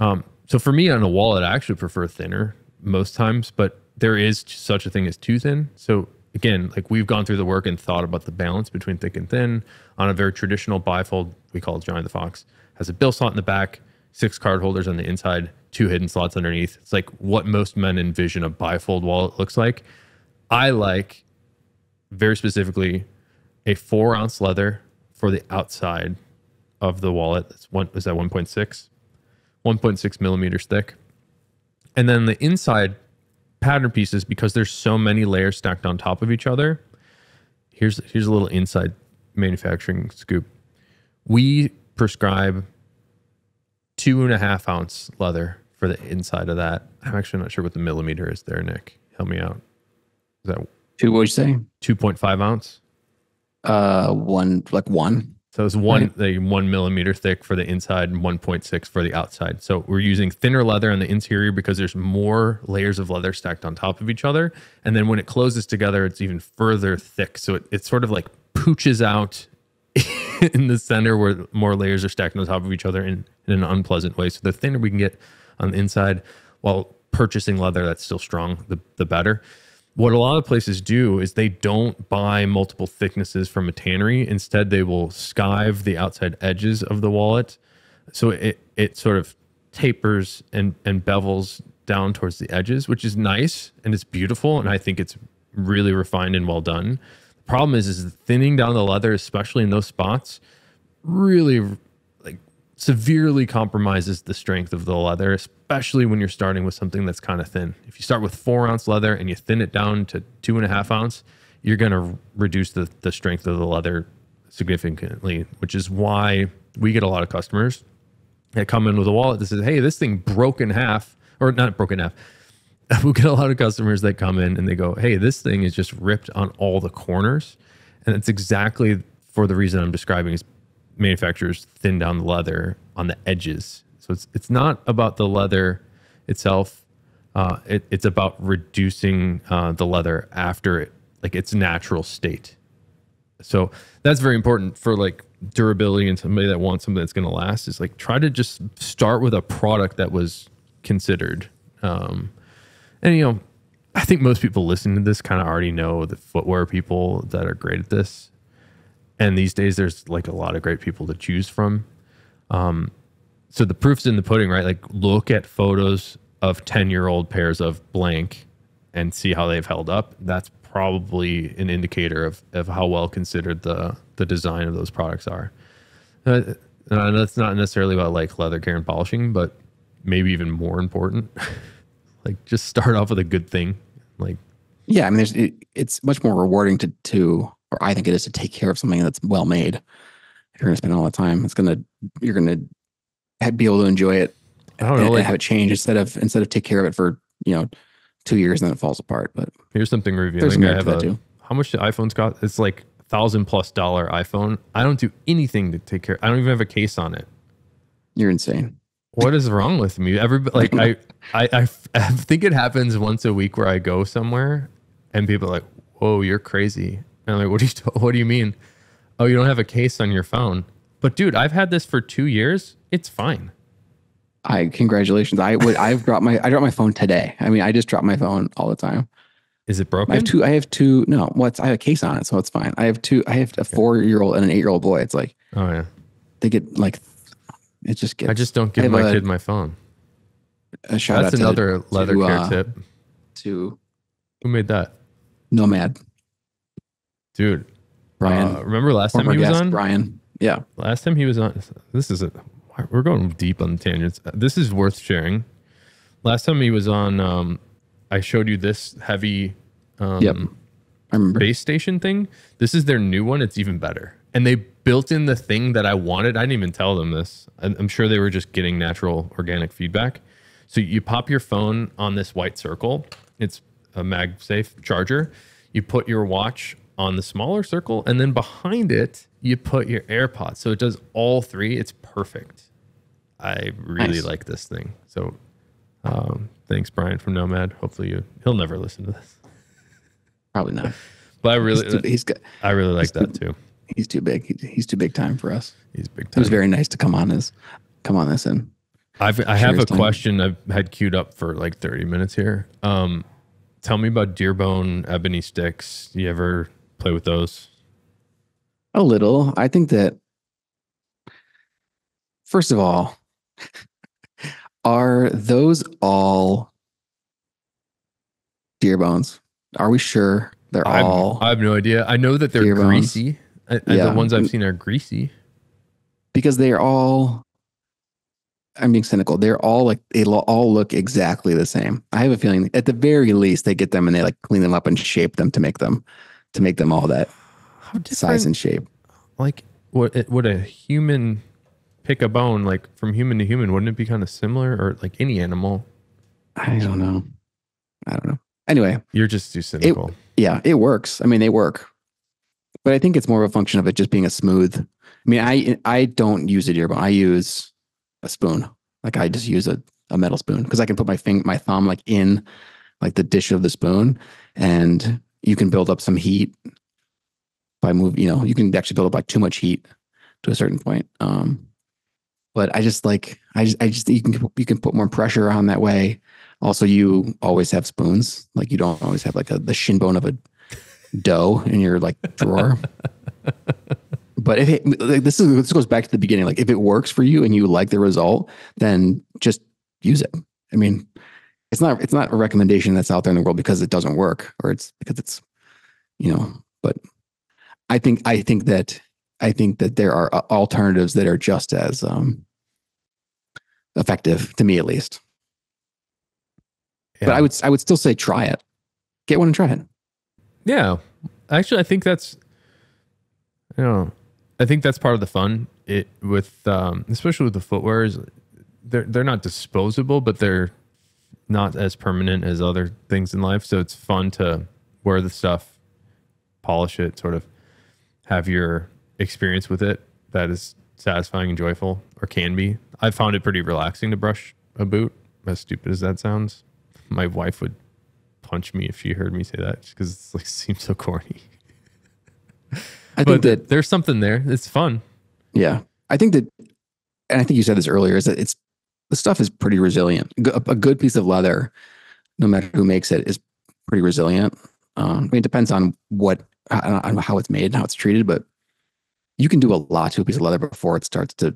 Um, so for me on a wallet, I actually prefer thinner most times, but there is such a thing as too thin. So again, like we've gone through the work and thought about the balance between thick and thin on a very traditional bifold. We call it Johnny the Fox. Has a bill slot in the back, six card holders on the inside, two hidden slots underneath. It's like what most men envision a bifold wallet looks like. I like very specifically a four ounce leather for the outside of the wallet. That's one. Is that one point six? one point six millimeters thick. And then the inside pattern pieces, because there's so many layers stacked on top of each other. Here's here's a little inside manufacturing scoop. We prescribe two and a half ounce leather for the inside of that. I'm actually not sure what the millimeter is there, Nick. Help me out. Is that two? What would you say? Two point five ounce. Uh, one like one. So it's one right. the one millimeter thick for the inside and one point six for the outside. So we're using thinner leather on the interior because there's more layers of leather stacked on top of each other. And then when it closes together, it's even further thick. So it, it sort of like pooches out in the center where more layers are stacked on top of each other in, in an unpleasant way. So the thinner we can get on the inside while purchasing leather that's still strong, the, the better. What a lot of places do is they don't buy multiple thicknesses from a tannery. Instead, they will skive the outside edges of the wallet. So it, it sort of tapers and, and bevels down towards the edges, which is nice and it's beautiful. And I think it's really refined and well done. The problem is, is thinning down the leather, especially in those spots, really like severely compromises the strength of the leather, especially when you're starting with something that's kind of thin. If you start with four ounce leather and you thin it down to two and a half ounce, you're going to reduce the, the strength of the leather significantly, which is why we get a lot of customers that come in with a wallet that says, hey, this thing broke in half, or not broken in half. We get a lot of customers that come in and they go, hey, this thing is just ripped on all the corners. And it's exactly for the reason I'm describing is manufacturers thin down the leather on the edges. So it's it's not about the leather itself. Uh, it, it's about reducing uh, the leather after it, like its natural state. So that's very important for like durability and somebody that wants something that's going to last. Is like try to just start with a product that was considered. Um, and you know, I think most people listening to this kind of already know the footwear people that are great at this. And these days, there's like a lot of great people to choose from. Um, So the proof's in the pudding, right? Like look at photos of ten year old pairs of blank and see how they've held up. That's probably an indicator of, of how well considered the, the design of those products are. Uh, and that's not necessarily about like leather care and polishing, but maybe even more important, like just start off with a good thing. Like, yeah, I mean, there's, it, it's much more rewarding to, to, or I think it is to take care of something that's well made. If you're going to spend all the time, it's going to, you're going to, be able to enjoy it. I don't know, and like, have it change instead of instead of take care of it for you know two years and then it falls apart. But here's something revealing. I have a, too. How much do iPhones cost? It's like thousand plus dollar iPhone. I don't do anything to take care. I don't even have a case on it. You're insane. What is wrong with me? Everybody like I, I I I think it happens once a week where I go somewhere and people are like, "Whoa, you're crazy!" And I'm like, "What do you What do you mean? Oh, you don't have a case on your phone?" But dude, I've had this for two years. It's fine. I congratulations. I would. I've dropped my. I dropped my phone today. I mean, I just drop my phone all the time. Is it broken? I have two. I have two. No, what's? Well, I have a case on it, so it's fine. I have two. I have a four year old and an eight year old boy. It's like, oh yeah, they get like It just gets. I just don't give my a, kid my phone. A shout That's out another to, leather to, care uh, tip. To who made that? Nomad. Dude, Brian. Uh, remember last time he was on? Brian. Yeah. Last time he was on. This is a. We're going deep on tangents. This is worth sharing. Last time he was on, um, I showed you this heavy um, yep. I remember. Base station thing. This is their new one. It's even better. And they built in the thing that I wanted. I didn't even tell them this. I'm sure they were just getting natural organic feedback. So you pop your phone on this white circle. It's a MagSafe charger. You put your watch on the smaller circle, and then behind it, you put your AirPods. So it does all three. It's perfect. I really nice. Like this thing. So um, thanks, Brian from Nomad. Hopefully you, he'll never listen to this. Probably not. But I really, he's too, he's got, I really like that too. He's too big. He, he's too big time for us. He's big time. It was very nice to come on his, come on this in. I've, I have a question I've had queued up for like thirty minutes here. Um, tell me about Deerbone ebony sticks. You ever play with those? A little. I think that, first of all, are those all Deerbones? Are we sure they're I've, all? I have no idea. I know that they're Deerbones. Greasy. I, yeah. The ones I've seen are greasy. Because they are all, I'm being cynical, they're all like, they all look exactly the same. I have a feeling at the very least they get them and they like clean them up and shape them to make them, to make them all that How size and shape. Like what, what a human pick a bone, like from human to human, wouldn't it be kind of similar or like any animal? I don't know. I don't know. Anyway. You're just too cynical. It, yeah, it works. I mean, they work. But I think it's more of a function of it just being a smooth. I mean, I I don't use a deer bone. I use a spoon. Like I just use a, a metal spoon because I can put my finger, my thumb like in like the dish of the spoon, and you can build up some heat by move. You know, you can actually build up like too much heat to a certain point. Um, but I just like I just I just you can you can put more pressure on that way. Also, you always have spoons. Like you don't always have like a, the shin bone of a dough in your like drawer. But if it, like, this is this goes back to the beginning. Like if it works for you and you like the result, then just use it. I mean, it's not it's not a recommendation that's out there in the world because it doesn't work, or it's because it's, you know. But I think I think that I think that there are alternatives that are just as um, effective, to me at least. Yeah. But I would I would still say try it, get one and try it. Yeah, actually, I think that's, you know, I think that's part of the fun. It with um, especially with the footwear, is they're they're not disposable, but they're not as permanent as other things in life. So it's fun to wear the stuff, polish it, sort of have your experience with it that is satisfying and joyful, or can be. I found it pretty relaxing to brush a boot. As stupid as that sounds, my wife would punch me if she heard me say that, just because it's like seems so corny. I but think that there's something there. It's fun. Yeah, I think that, and I think you said this earlier, is that it's the stuff is pretty resilient. A good piece of leather, no matter who makes it, is pretty resilient. Um, I mean, it depends on what, I don't know how it's made and how it's treated, but you can do a lot to a piece of leather before it starts to,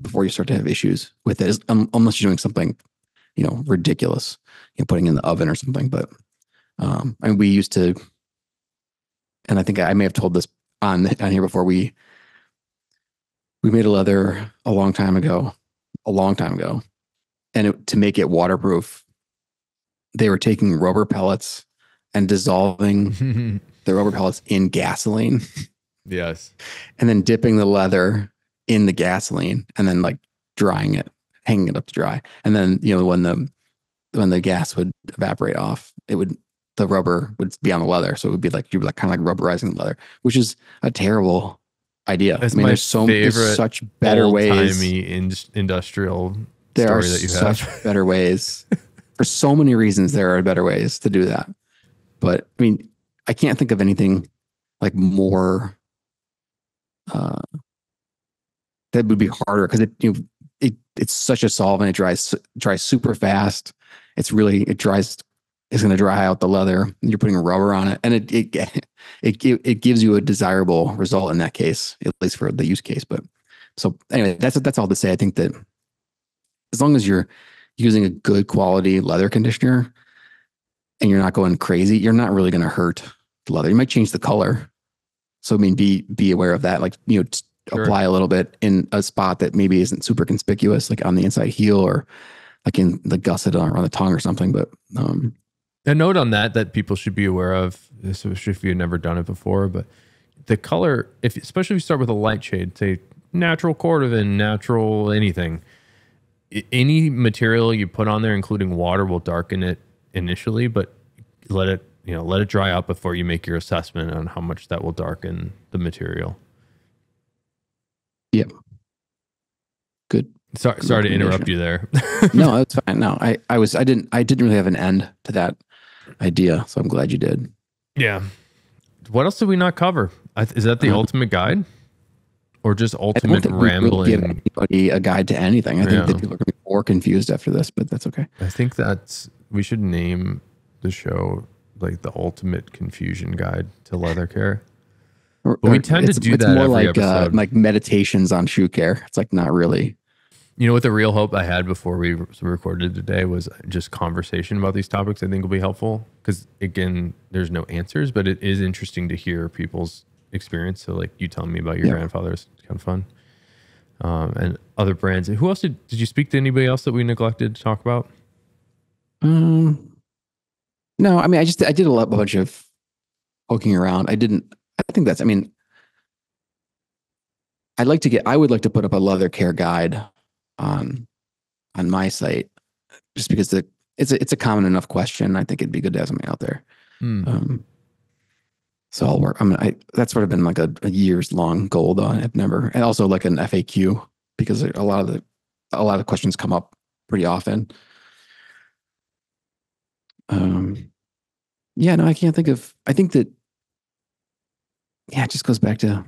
before you start to have issues with it, unless you're doing something, you know, ridiculous, you know, putting in the oven or something. But um, I mean, we used to, and I think I may have told this on on here before. We we made a leather a long time ago, a long time ago, and it, to make it waterproof, they were taking rubber pellets and dissolving the rubber pellets in gasoline. Yes, and then dipping the leather in the gasoline, and then like drying it, hanging it up to dry. And then, you know, when the when the gas would evaporate off, it would the rubber would be on the leather. So it would be like you'd be like kind of like rubberizing the leather, which is a terrible idea. That's I mean, there's so there's such better ways. In, industrial there story are that you such have. better ways. For so many reasons, there are better ways to do that. But I mean, I can't think of anything like more uh that would be harder, because it you know, it it's such a solvent. It dries dries super fast. It's really it dries. It's going to dry out the leather. You're putting rubber on it, and it it it it gives you a desirable result in that case, at least for the use case. But So anyway, that's that's all to say. I think that as long as you're using a good quality leather conditioner and you're not going crazy, you're not really going to hurt the leather. You might change the color. So, I mean, be be aware of that. Like, you know, sure. Apply a little bit in a spot that maybe isn't super conspicuous, like on the inside heel or like in the gusset or on the tongue or something. But um, a note on that that people should be aware of, especially if you've never done it before, but the color, if especially if you start with a light shade, say natural Cordovan, natural anything, any material you put on there, including water, will darken it initially, but let it, you know, let it dry out before you make your assessment on how much that will darken the material. Yep. Good. Sorry, sorry to interrupt you there. No, that's fine. No, I, I was, I didn't, I didn't really have an end to that idea. So I'm glad you did. Yeah. What else did we not cover? Is that the um, ultimate guide? Or just ultimate I don't think rambling. We really give anybody a guide to anything. I yeah. think that people are going to be more confused after this, but that's okay. I think that's we should name the show like the ultimate confusion guide to leather care. Or, but we tend to do it's that. It's more every like uh, like meditations on shoe care. It's like not really. You know what the real hope I had before we recorded today was just conversation about these topics. I think will be helpful because again, there's no answers, but it is interesting to hear people's experience. So like you telling me about your yeah. grandfather's kind of fun, um, and other brands. Who else did, did you speak to? Anybody else that we neglected to talk about? Um, no, I mean, I just, I did a lot, a bunch of poking around. I didn't, I think that's, I mean, I'd like to get, I would like to put up a leather care guide on, on my site just because the, it's a, it's a common enough question. I think it'd be good to have something out there. Mm. Um, So I'll work. I mean, I, that's sort of been like a, a years long goal, though. I've never, and also like an F A Q because a lot of the, a lot of questions come up pretty often. Um, yeah, no, I can't think of. I think that, yeah, it just goes back to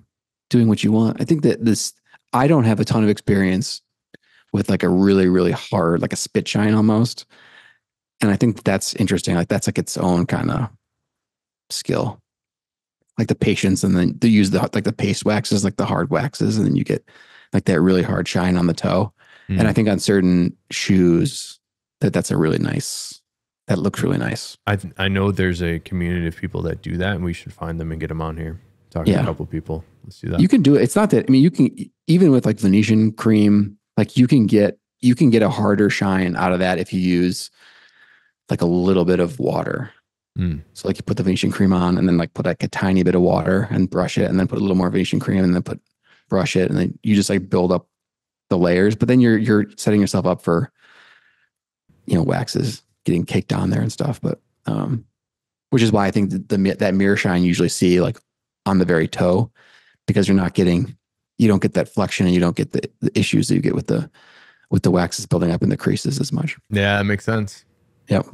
doing what you want. I think that this, I don't have a ton of experience with like a really, really hard, like a spit shine almost, and I think that that's interesting. Like that's like its own kind of skill. Like the patience, and then they use the like the paste waxes, like the hard waxes, and then you get like that really hard shine on the toe. Mm. And I think on certain shoes that that's a really nice, that looks really nice. I I know there's a community of people that do that, and we should find them and get them on here. Talk yeah. to a couple of people. Let's do that. You can do it. It's not that, I mean, you can, even with like Venetian cream, like you can get, you can get a harder shine out of that if you use like a little bit of water. Mm. So like you put the Venetian cream on and then like put like a tiny bit of water and brush it and then put a little more Venetian cream and then put brush it. And then you just like build up the layers, but then you're, you're setting yourself up for, you know, waxes getting caked on there and stuff. But, um, which is why I think that the, that mirror shine you usually see like on the very toe, because you're not getting, you don't get that flexion and you don't get the, the issues that you get with the, with the waxes building up in the creases as much. Yeah, that makes sense. Yep.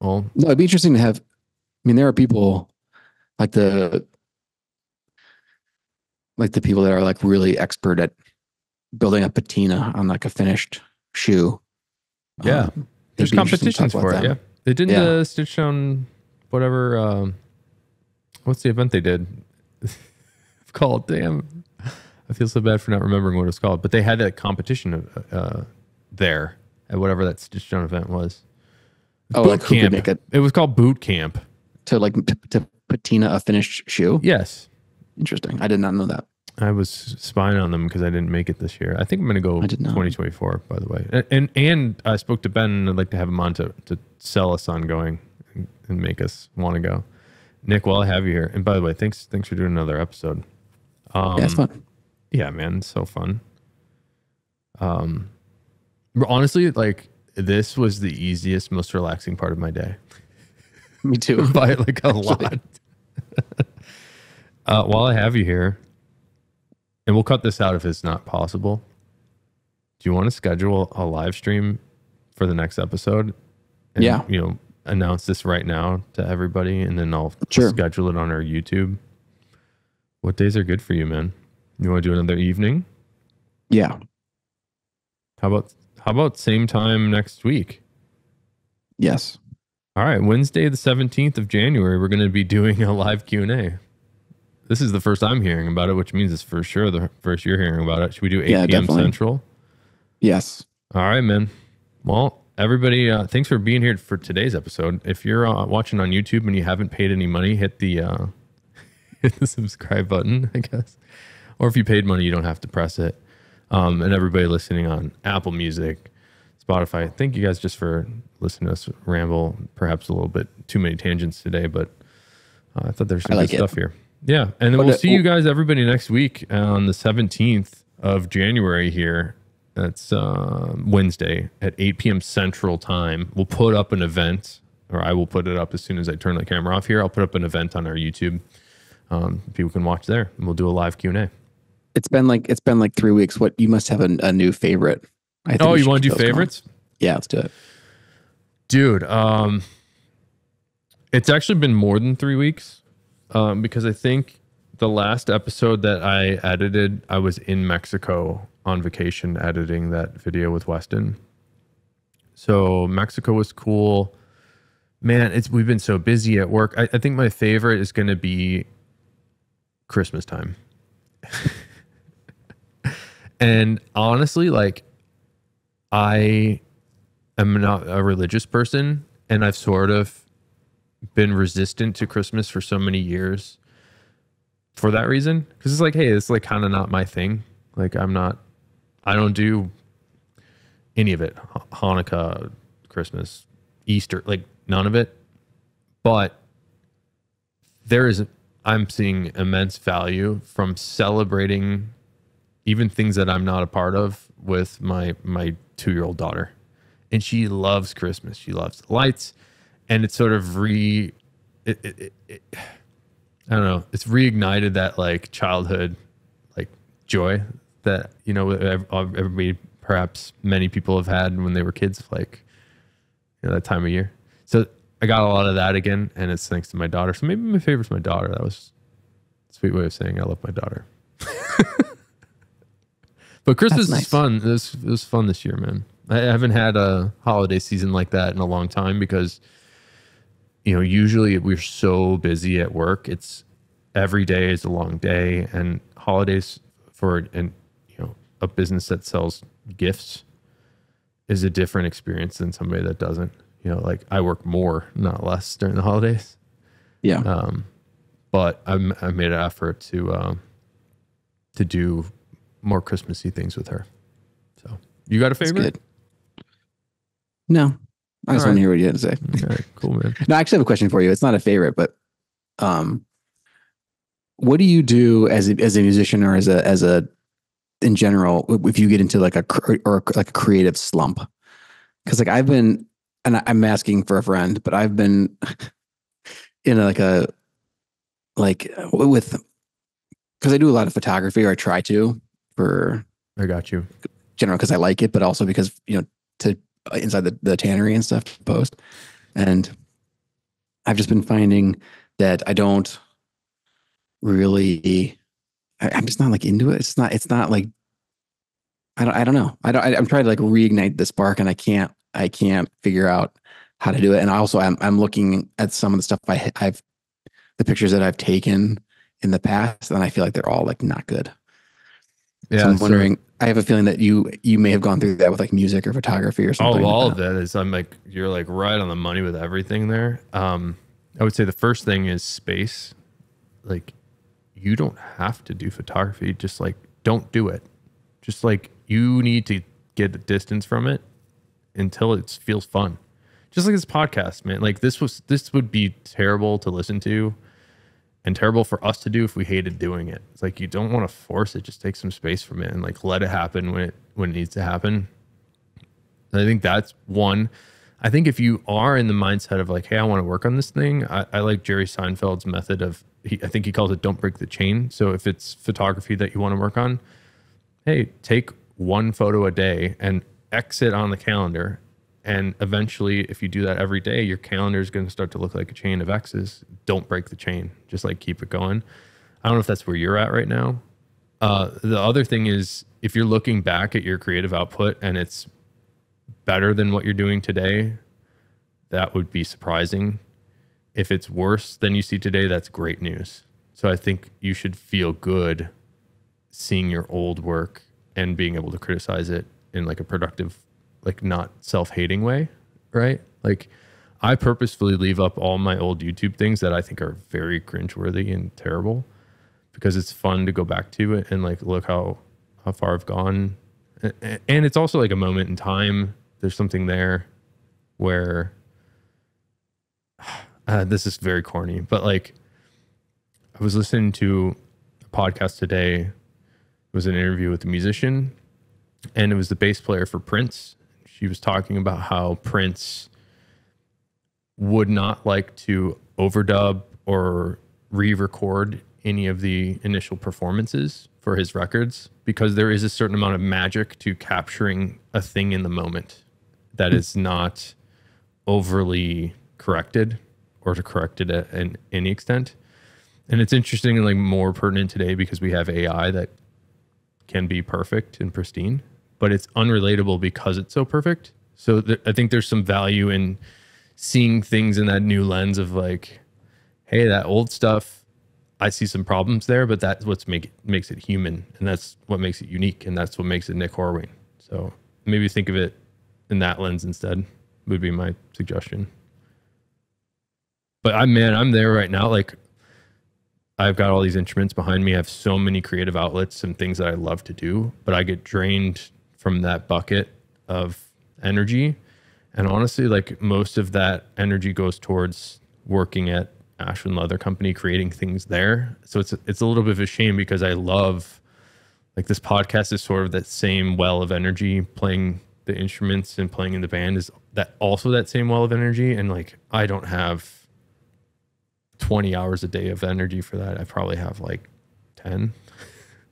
Well, no, it'd be interesting to have. I mean, there are people like the like the people that are like really expert at building a patina on like a finished shoe. Yeah, um, there's competitions for it. Them. Yeah, they did yeah. the StitchDown, whatever. Um, what's the event they did? It's called. Damn, I feel so bad for not remembering what it's called. But they had that competition uh, there at whatever that StitchDown event was. Oh, boot like camp. Make a, it was called boot camp. To like to, to patina a finished shoe. Yes. Interesting. I did not know that. I was spying on them because I didn't make it this year. I think I'm going to go twenty twenty-four, by the way. And, and and I spoke to Ben, and I'd like to have him on to, to sell us on going and, and make us want to go. Nick, while I have you here, and by the way, thanks thanks for doing another episode. Um, yeah, it's fun. Yeah, man, it's so fun. Um, honestly, like. This was the easiest, most relaxing part of my day. Me too. By like a lot. uh, while I have you here, and we'll cut this out if it's not possible. Do you want to schedule a live stream for the next episode? And, yeah. You know, announce this right now to everybody, and then I'll sure. schedule it on our YouTube. What days are good for you, man? You want to do another evening? Yeah. How about... How about same time next week? Yes. All right. Wednesday, the seventeenth of January, we're going to be doing a live Q and A. This is the first I'm hearing about it, which means it's for sure the first you're hearing about it. Should we do eight yeah, p m. Definitely. Central? Yes. All right, man. Well, everybody, uh, thanks for being here for today's episode. If you're uh, watching on YouTube and you haven't paid any money, hit the uh, hit the subscribe button, I guess. Or if you paid money, you don't have to press it. Um, and everybody listening on Apple Music, Spotify, thank you guys just for listening to us ramble. Perhaps a little bit too many tangents today, but uh, I thought there was some like good it. stuff here. Yeah, and then we'll see you guys, everybody, next week on the seventeenth of January here. That's uh, Wednesday at eight p m Central Time. We'll put up an event, or I will put it up as soon as I turn the camera off here. I'll put up an event on our YouTube. Um, people can watch there, and we'll do a live Q and A. It's been like it's been like three weeks. What you must have a, a new favorite. I think oh, you want to do favorites? Going. Yeah, let's do it, dude. Um, it's actually been more than three weeks. Um, because I think the last episode that I edited, I was in Mexico on vacation editing that video with Weston. So Mexico was cool, man. It's we've been so busy at work. I, I think my favorite is going to be Christmas time. And honestly, like I am not a religious person, and I've sort of been resistant to Christmas for so many years for that reason, because it's like, hey, it's like kind of not my thing. Like I'm not, I don't do any of it. Hanukkah, Christmas, Easter, like none of it. But there is, I'm seeing immense value from celebrating even things that I'm not a part of with my my two-year-old daughter, and she loves Christmas. She loves the lights. And it's sort of re, it, it, it, I don't know, it's reignited that like childhood, like joy that, you know, everybody, perhaps many people have had when they were kids, like, you know, that time of year. So I got a lot of that again, and it's thanks to my daughter. So maybe my favorite's my daughter. That was a sweet way of saying I love my daughter. But Christmas nice. is fun. It was, it was fun this year, man. I haven't had a holiday season like that in a long time because, you know, usually we're so busy at work. It's every day is a long day, and holidays for and you know a business that sells gifts is a different experience than somebody that doesn't. You know, like I work more, not less during the holidays. Yeah. Um, but I I made an effort to um, to do more Christmassy things with her. So you got a favorite? No. I just right. want to hear what you had to say. Okay, cool, man. No, I actually have a question for you. It's not a favorite, but um, what do you do as a, as a musician or as a as a in general if you get into like a or like a creative slump? Because like I've been, and I'm asking for a friend, but I've been in like a like with because I do a lot of photography, or I try to. For I got you. General, because I like it, but also because you know to. inside the, the tannery and stuff to post. And I've just been finding that I don't really, I, I'm just not like into it. It's not, it's not like, I don't, I don't know. I don't, I, I'm trying to like reignite the spark, and I can't, I can't figure out how to do it. And also I'm, I'm looking at some of the stuff I, I've, the pictures that I've taken in the past, and I feel like they're all like not good. Yeah, so I'm wondering. So, I have a feeling that you you may have gone through that with like music or photography or something. Oh, all of that is. I'm like you're like right on the money with everything there. Um, I would say the first thing is space. Like, you don't have to do photography. Just like don't do it. Just like you need to get a distance from it until it feels fun. Just like this podcast, man. Like this was this would be terrible to listen to. And terrible for us to do if we hated doing it. It's like you don't want to force it. Just take some space from it and like let it happen when it when it needs to happen. And I think that's one. I think if you are in the mindset of like, hey, I want to work on this thing. I, I like Jerry Seinfeld's method of he, I think he calls it don't break the chain. So if it's photography that you want to work on, hey, take one photo a day and X it on the calendar. And eventually, if you do that every day, your calendar is going to start to look like a chain of X's. Don't break the chain. Just like keep it going. I don't know if that's where you're at right now. Uh, the other thing is, if you're looking back at your creative output and it's better than what you're doing today, that would be surprising. If it's worse than you see today, that's great news. So I think you should feel good seeing your old work and being able to criticize it in like a productive, like not self-hating way, right? Like I purposefully leave up all my old YouTube things that I think are very cringeworthy and terrible because it's fun to go back to it and like look how, how far I've gone. And it's also like a moment in time. There's something there where uh, this is very corny, but like I was listening to a podcast today. It was an interview with a musician, and it was the bass player for Prince. She was talking about how Prince would not like to overdub or re-record any of the initial performances for his records because there is a certain amount of magic to capturing a thing in the moment that is not overly corrected or to correct it at, in any extent. And it's interesting and like more pertinent today because we have A I that can be perfect and pristine, but it's unrelatable because it's so perfect. So th- I think there's some value in seeing things in that new lens of like, hey, that old stuff, I see some problems there, but that's what's make it, makes it human, and that's what makes it unique, and that's what makes it Nick Horween. So maybe think of it in that lens instead would be my suggestion. But I man, I'm there right now. Like I've got all these instruments behind me. I have so many creative outlets and things that I love to do, but I get drained from that bucket of energy. And honestly, like most of that energy goes towards working at Ashland Leather Company, creating things there. So it's it's a little bit of a shame because I love, like this podcast is sort of that same well of energy, playing the instruments and playing in the band is that also that same well of energy. And like, I don't have twenty hours a day of energy for that. I probably have like ten,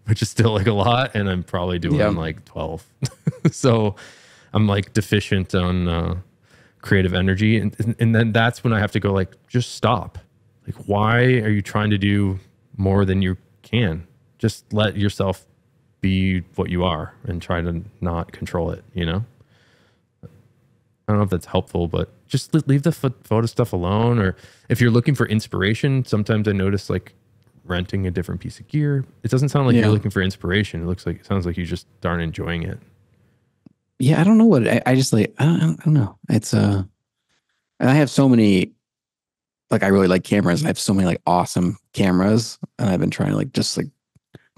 which is still like a lot. And I'm probably doing yeah. like twelve. So I'm like deficient on uh, creative energy. And, and, and then that's when I have to go like, just stop. Like, why are you trying to do more than you can? Just let yourself be what you are and try to not control it, you know? I don't know if that's helpful, but just leave the photo stuff alone. Or if you're looking for inspiration, sometimes I notice like renting a different piece of gear. It doesn't sound like yeah. you're looking for inspiration. It looks like, it sounds like you just aren't enjoying it. Yeah. I don't know what I, I just like, I don't, I don't know. It's uh, and I have so many, like, I really like cameras. I have so many like awesome cameras, and I've been trying to like, just like,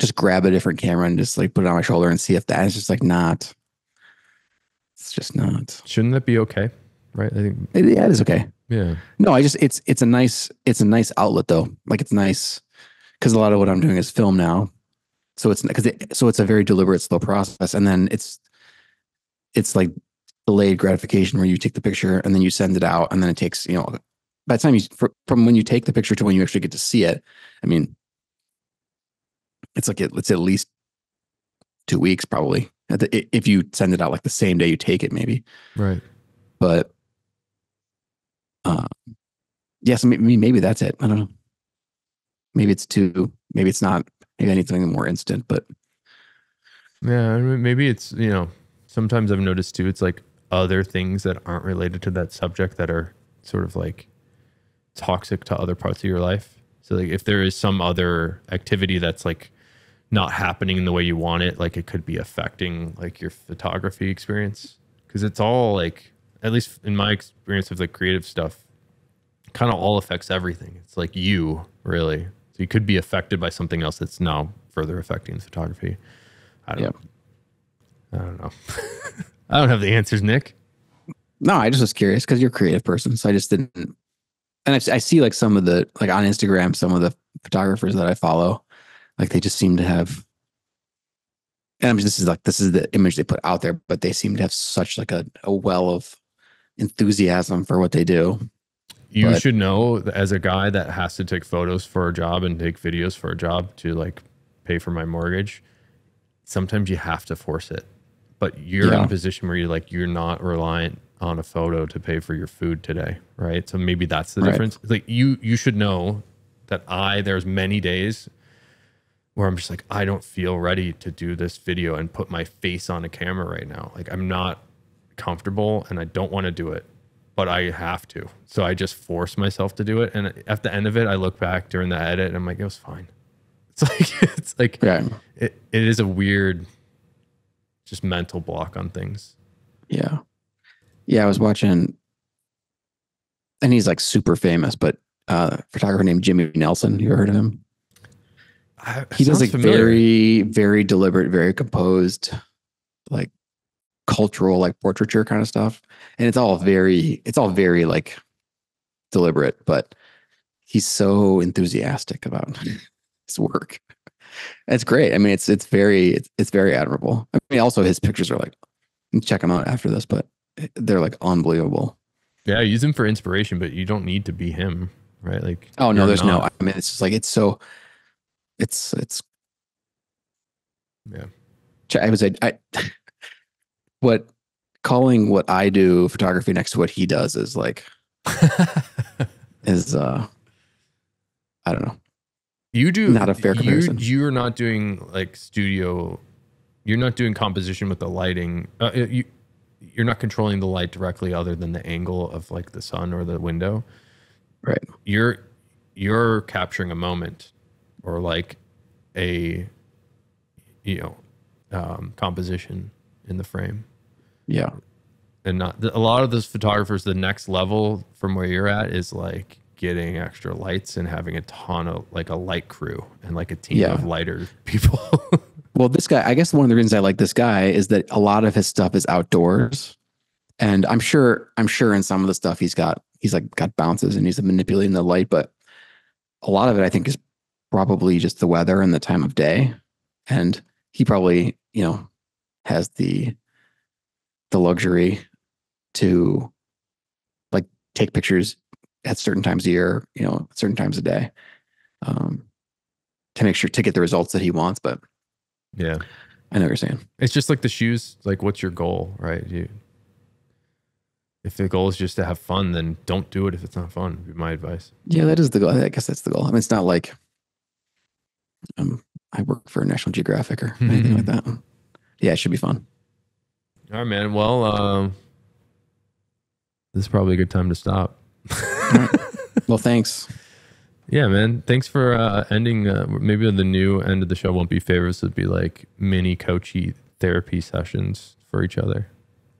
just grab a different camera and just like put it on my shoulder and see if that is just like not, it's just not. Shouldn't that be okay? Right. I think it, yeah, it is okay. Yeah. No, I just, it's, it's a nice, it's a nice outlet though. Like it's nice because a lot of what I'm doing is film now. So it's because it, so it's a very deliberate, slow process. And then it's, it's like delayed gratification where you take the picture and then you send it out. And then it takes, you know, by the time you, for, from when you take the picture to when you actually get to see it, I mean, it's like, it, it's at least two weeks probably. If you send it out like the same day you take it, maybe. Right. But uh, yes, I mean, maybe that's it. I don't know. Maybe it's too, maybe it's not, maybe anything more instant, but. Yeah, maybe it's, you know, sometimes I've noticed too, it's like other things that aren't related to that subject that are sort of like toxic to other parts of your life. So like if there is some other activity that's like not happening in the way you want it, like it could be affecting like your photography experience. Because it's all like, at least in my experience of the creative stuff, kind of all affects everything. It's like you really. So you could be affected by something else that's now further affecting photography. I don't yep. know. I don't know. I don't have the answers, Nick. No, I just was curious because you're a creative person. So I just didn't. And I, I see like some of the, like on Instagram, some of the photographers that I follow, like they just seem to have, and I mean, this is like, this is the image they put out there, but they seem to have such like a, a well of enthusiasm for what they do. You but, should know as a guy that has to take photos for a job and take videos for a job to like pay for my mortgage, sometimes you have to force it, but you're yeah. in a position where you're like, you're not reliant on a photo to pay for your food today. Right. So maybe that's the right. difference. Like you, you should know that I, there's many days where I'm just like, I don't feel ready to do this video and put my face on a camera right now. Like I'm not comfortable and I don't want to do it. but I have to. So I just force myself to do it. And at the end of it, I look back during the edit and I'm like, it was fine. It's like, it's like, yeah. it, it is a weird, just mental block on things. Yeah. Yeah. I was watching, and he's like super famous, but uh, a photographer named Jimmy Nelson. You ever heard of him? I, he does like familiar. very, very deliberate, very composed, like cultural, like portraiture kind of stuff. And it's all very, it's all very like deliberate, but he's so enthusiastic about his work. It's great. I mean, it's, it's very, it's, it's very admirable. I mean, also his pictures are like, check them out after this, but they're like unbelievable. Yeah, use him for inspiration, but you don't need to be him, right? Like, oh no, there's not. no. I mean, it's just like it's so, it's it's. Yeah, I was I, I what calling what I do photography next to what he does is like is uh, I don't know. You do not a fair comparison. You you're not doing like studio. You're not doing composition with the lighting. Uh, you. You're not controlling the light directly other than the angle of like the sun or the window. Right. You're, you're capturing a moment or like a, you know, um, composition in the frame. Yeah. And not a lot of those photographers, the next level from where you're at is like getting extra lights and having a ton of like a light crew and like a team yeah. of lighter people. Well, this guy, I guess one of the reasons I like this guy is that a lot of his stuff is outdoors. And I'm sure, I'm sure in some of the stuff he's got, he's like got bounces and he's manipulating the light, but a lot of it I think is probably just the weather and the time of day. And he probably, you know, has the, the luxury to like take pictures at certain times of year, you know, certain times of day, um, to make sure to get the results that he wants. But yeah, I know what you're saying. It's just like the shoes. Like, what's your goal, right? You, if the goal is just to have fun, then don't do it if it's not fun. Would be my advice. Yeah, that is the goal. I guess that's the goal. I mean, it's not like um, I work for National Geographic or anything like that. Yeah, it should be fun. All right, man. Well, um, this is probably a good time to stop. All right. Well, thanks. Yeah, man. Thanks for uh, ending. Uh, maybe the new end of the show won't be favorites. It'd be like mini coachy therapy sessions for each other.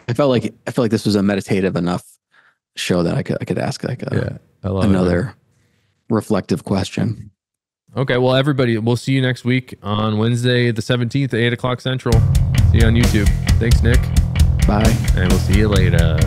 I felt like I felt like this was a meditative enough show that I could I could ask like a, yeah, another it, reflective question. Okay. Well, everybody, we'll see you next week on Wednesday the seventeenth at eight o'clock Central. See you on YouTube. Thanks, Nick. Bye. And we'll see you later.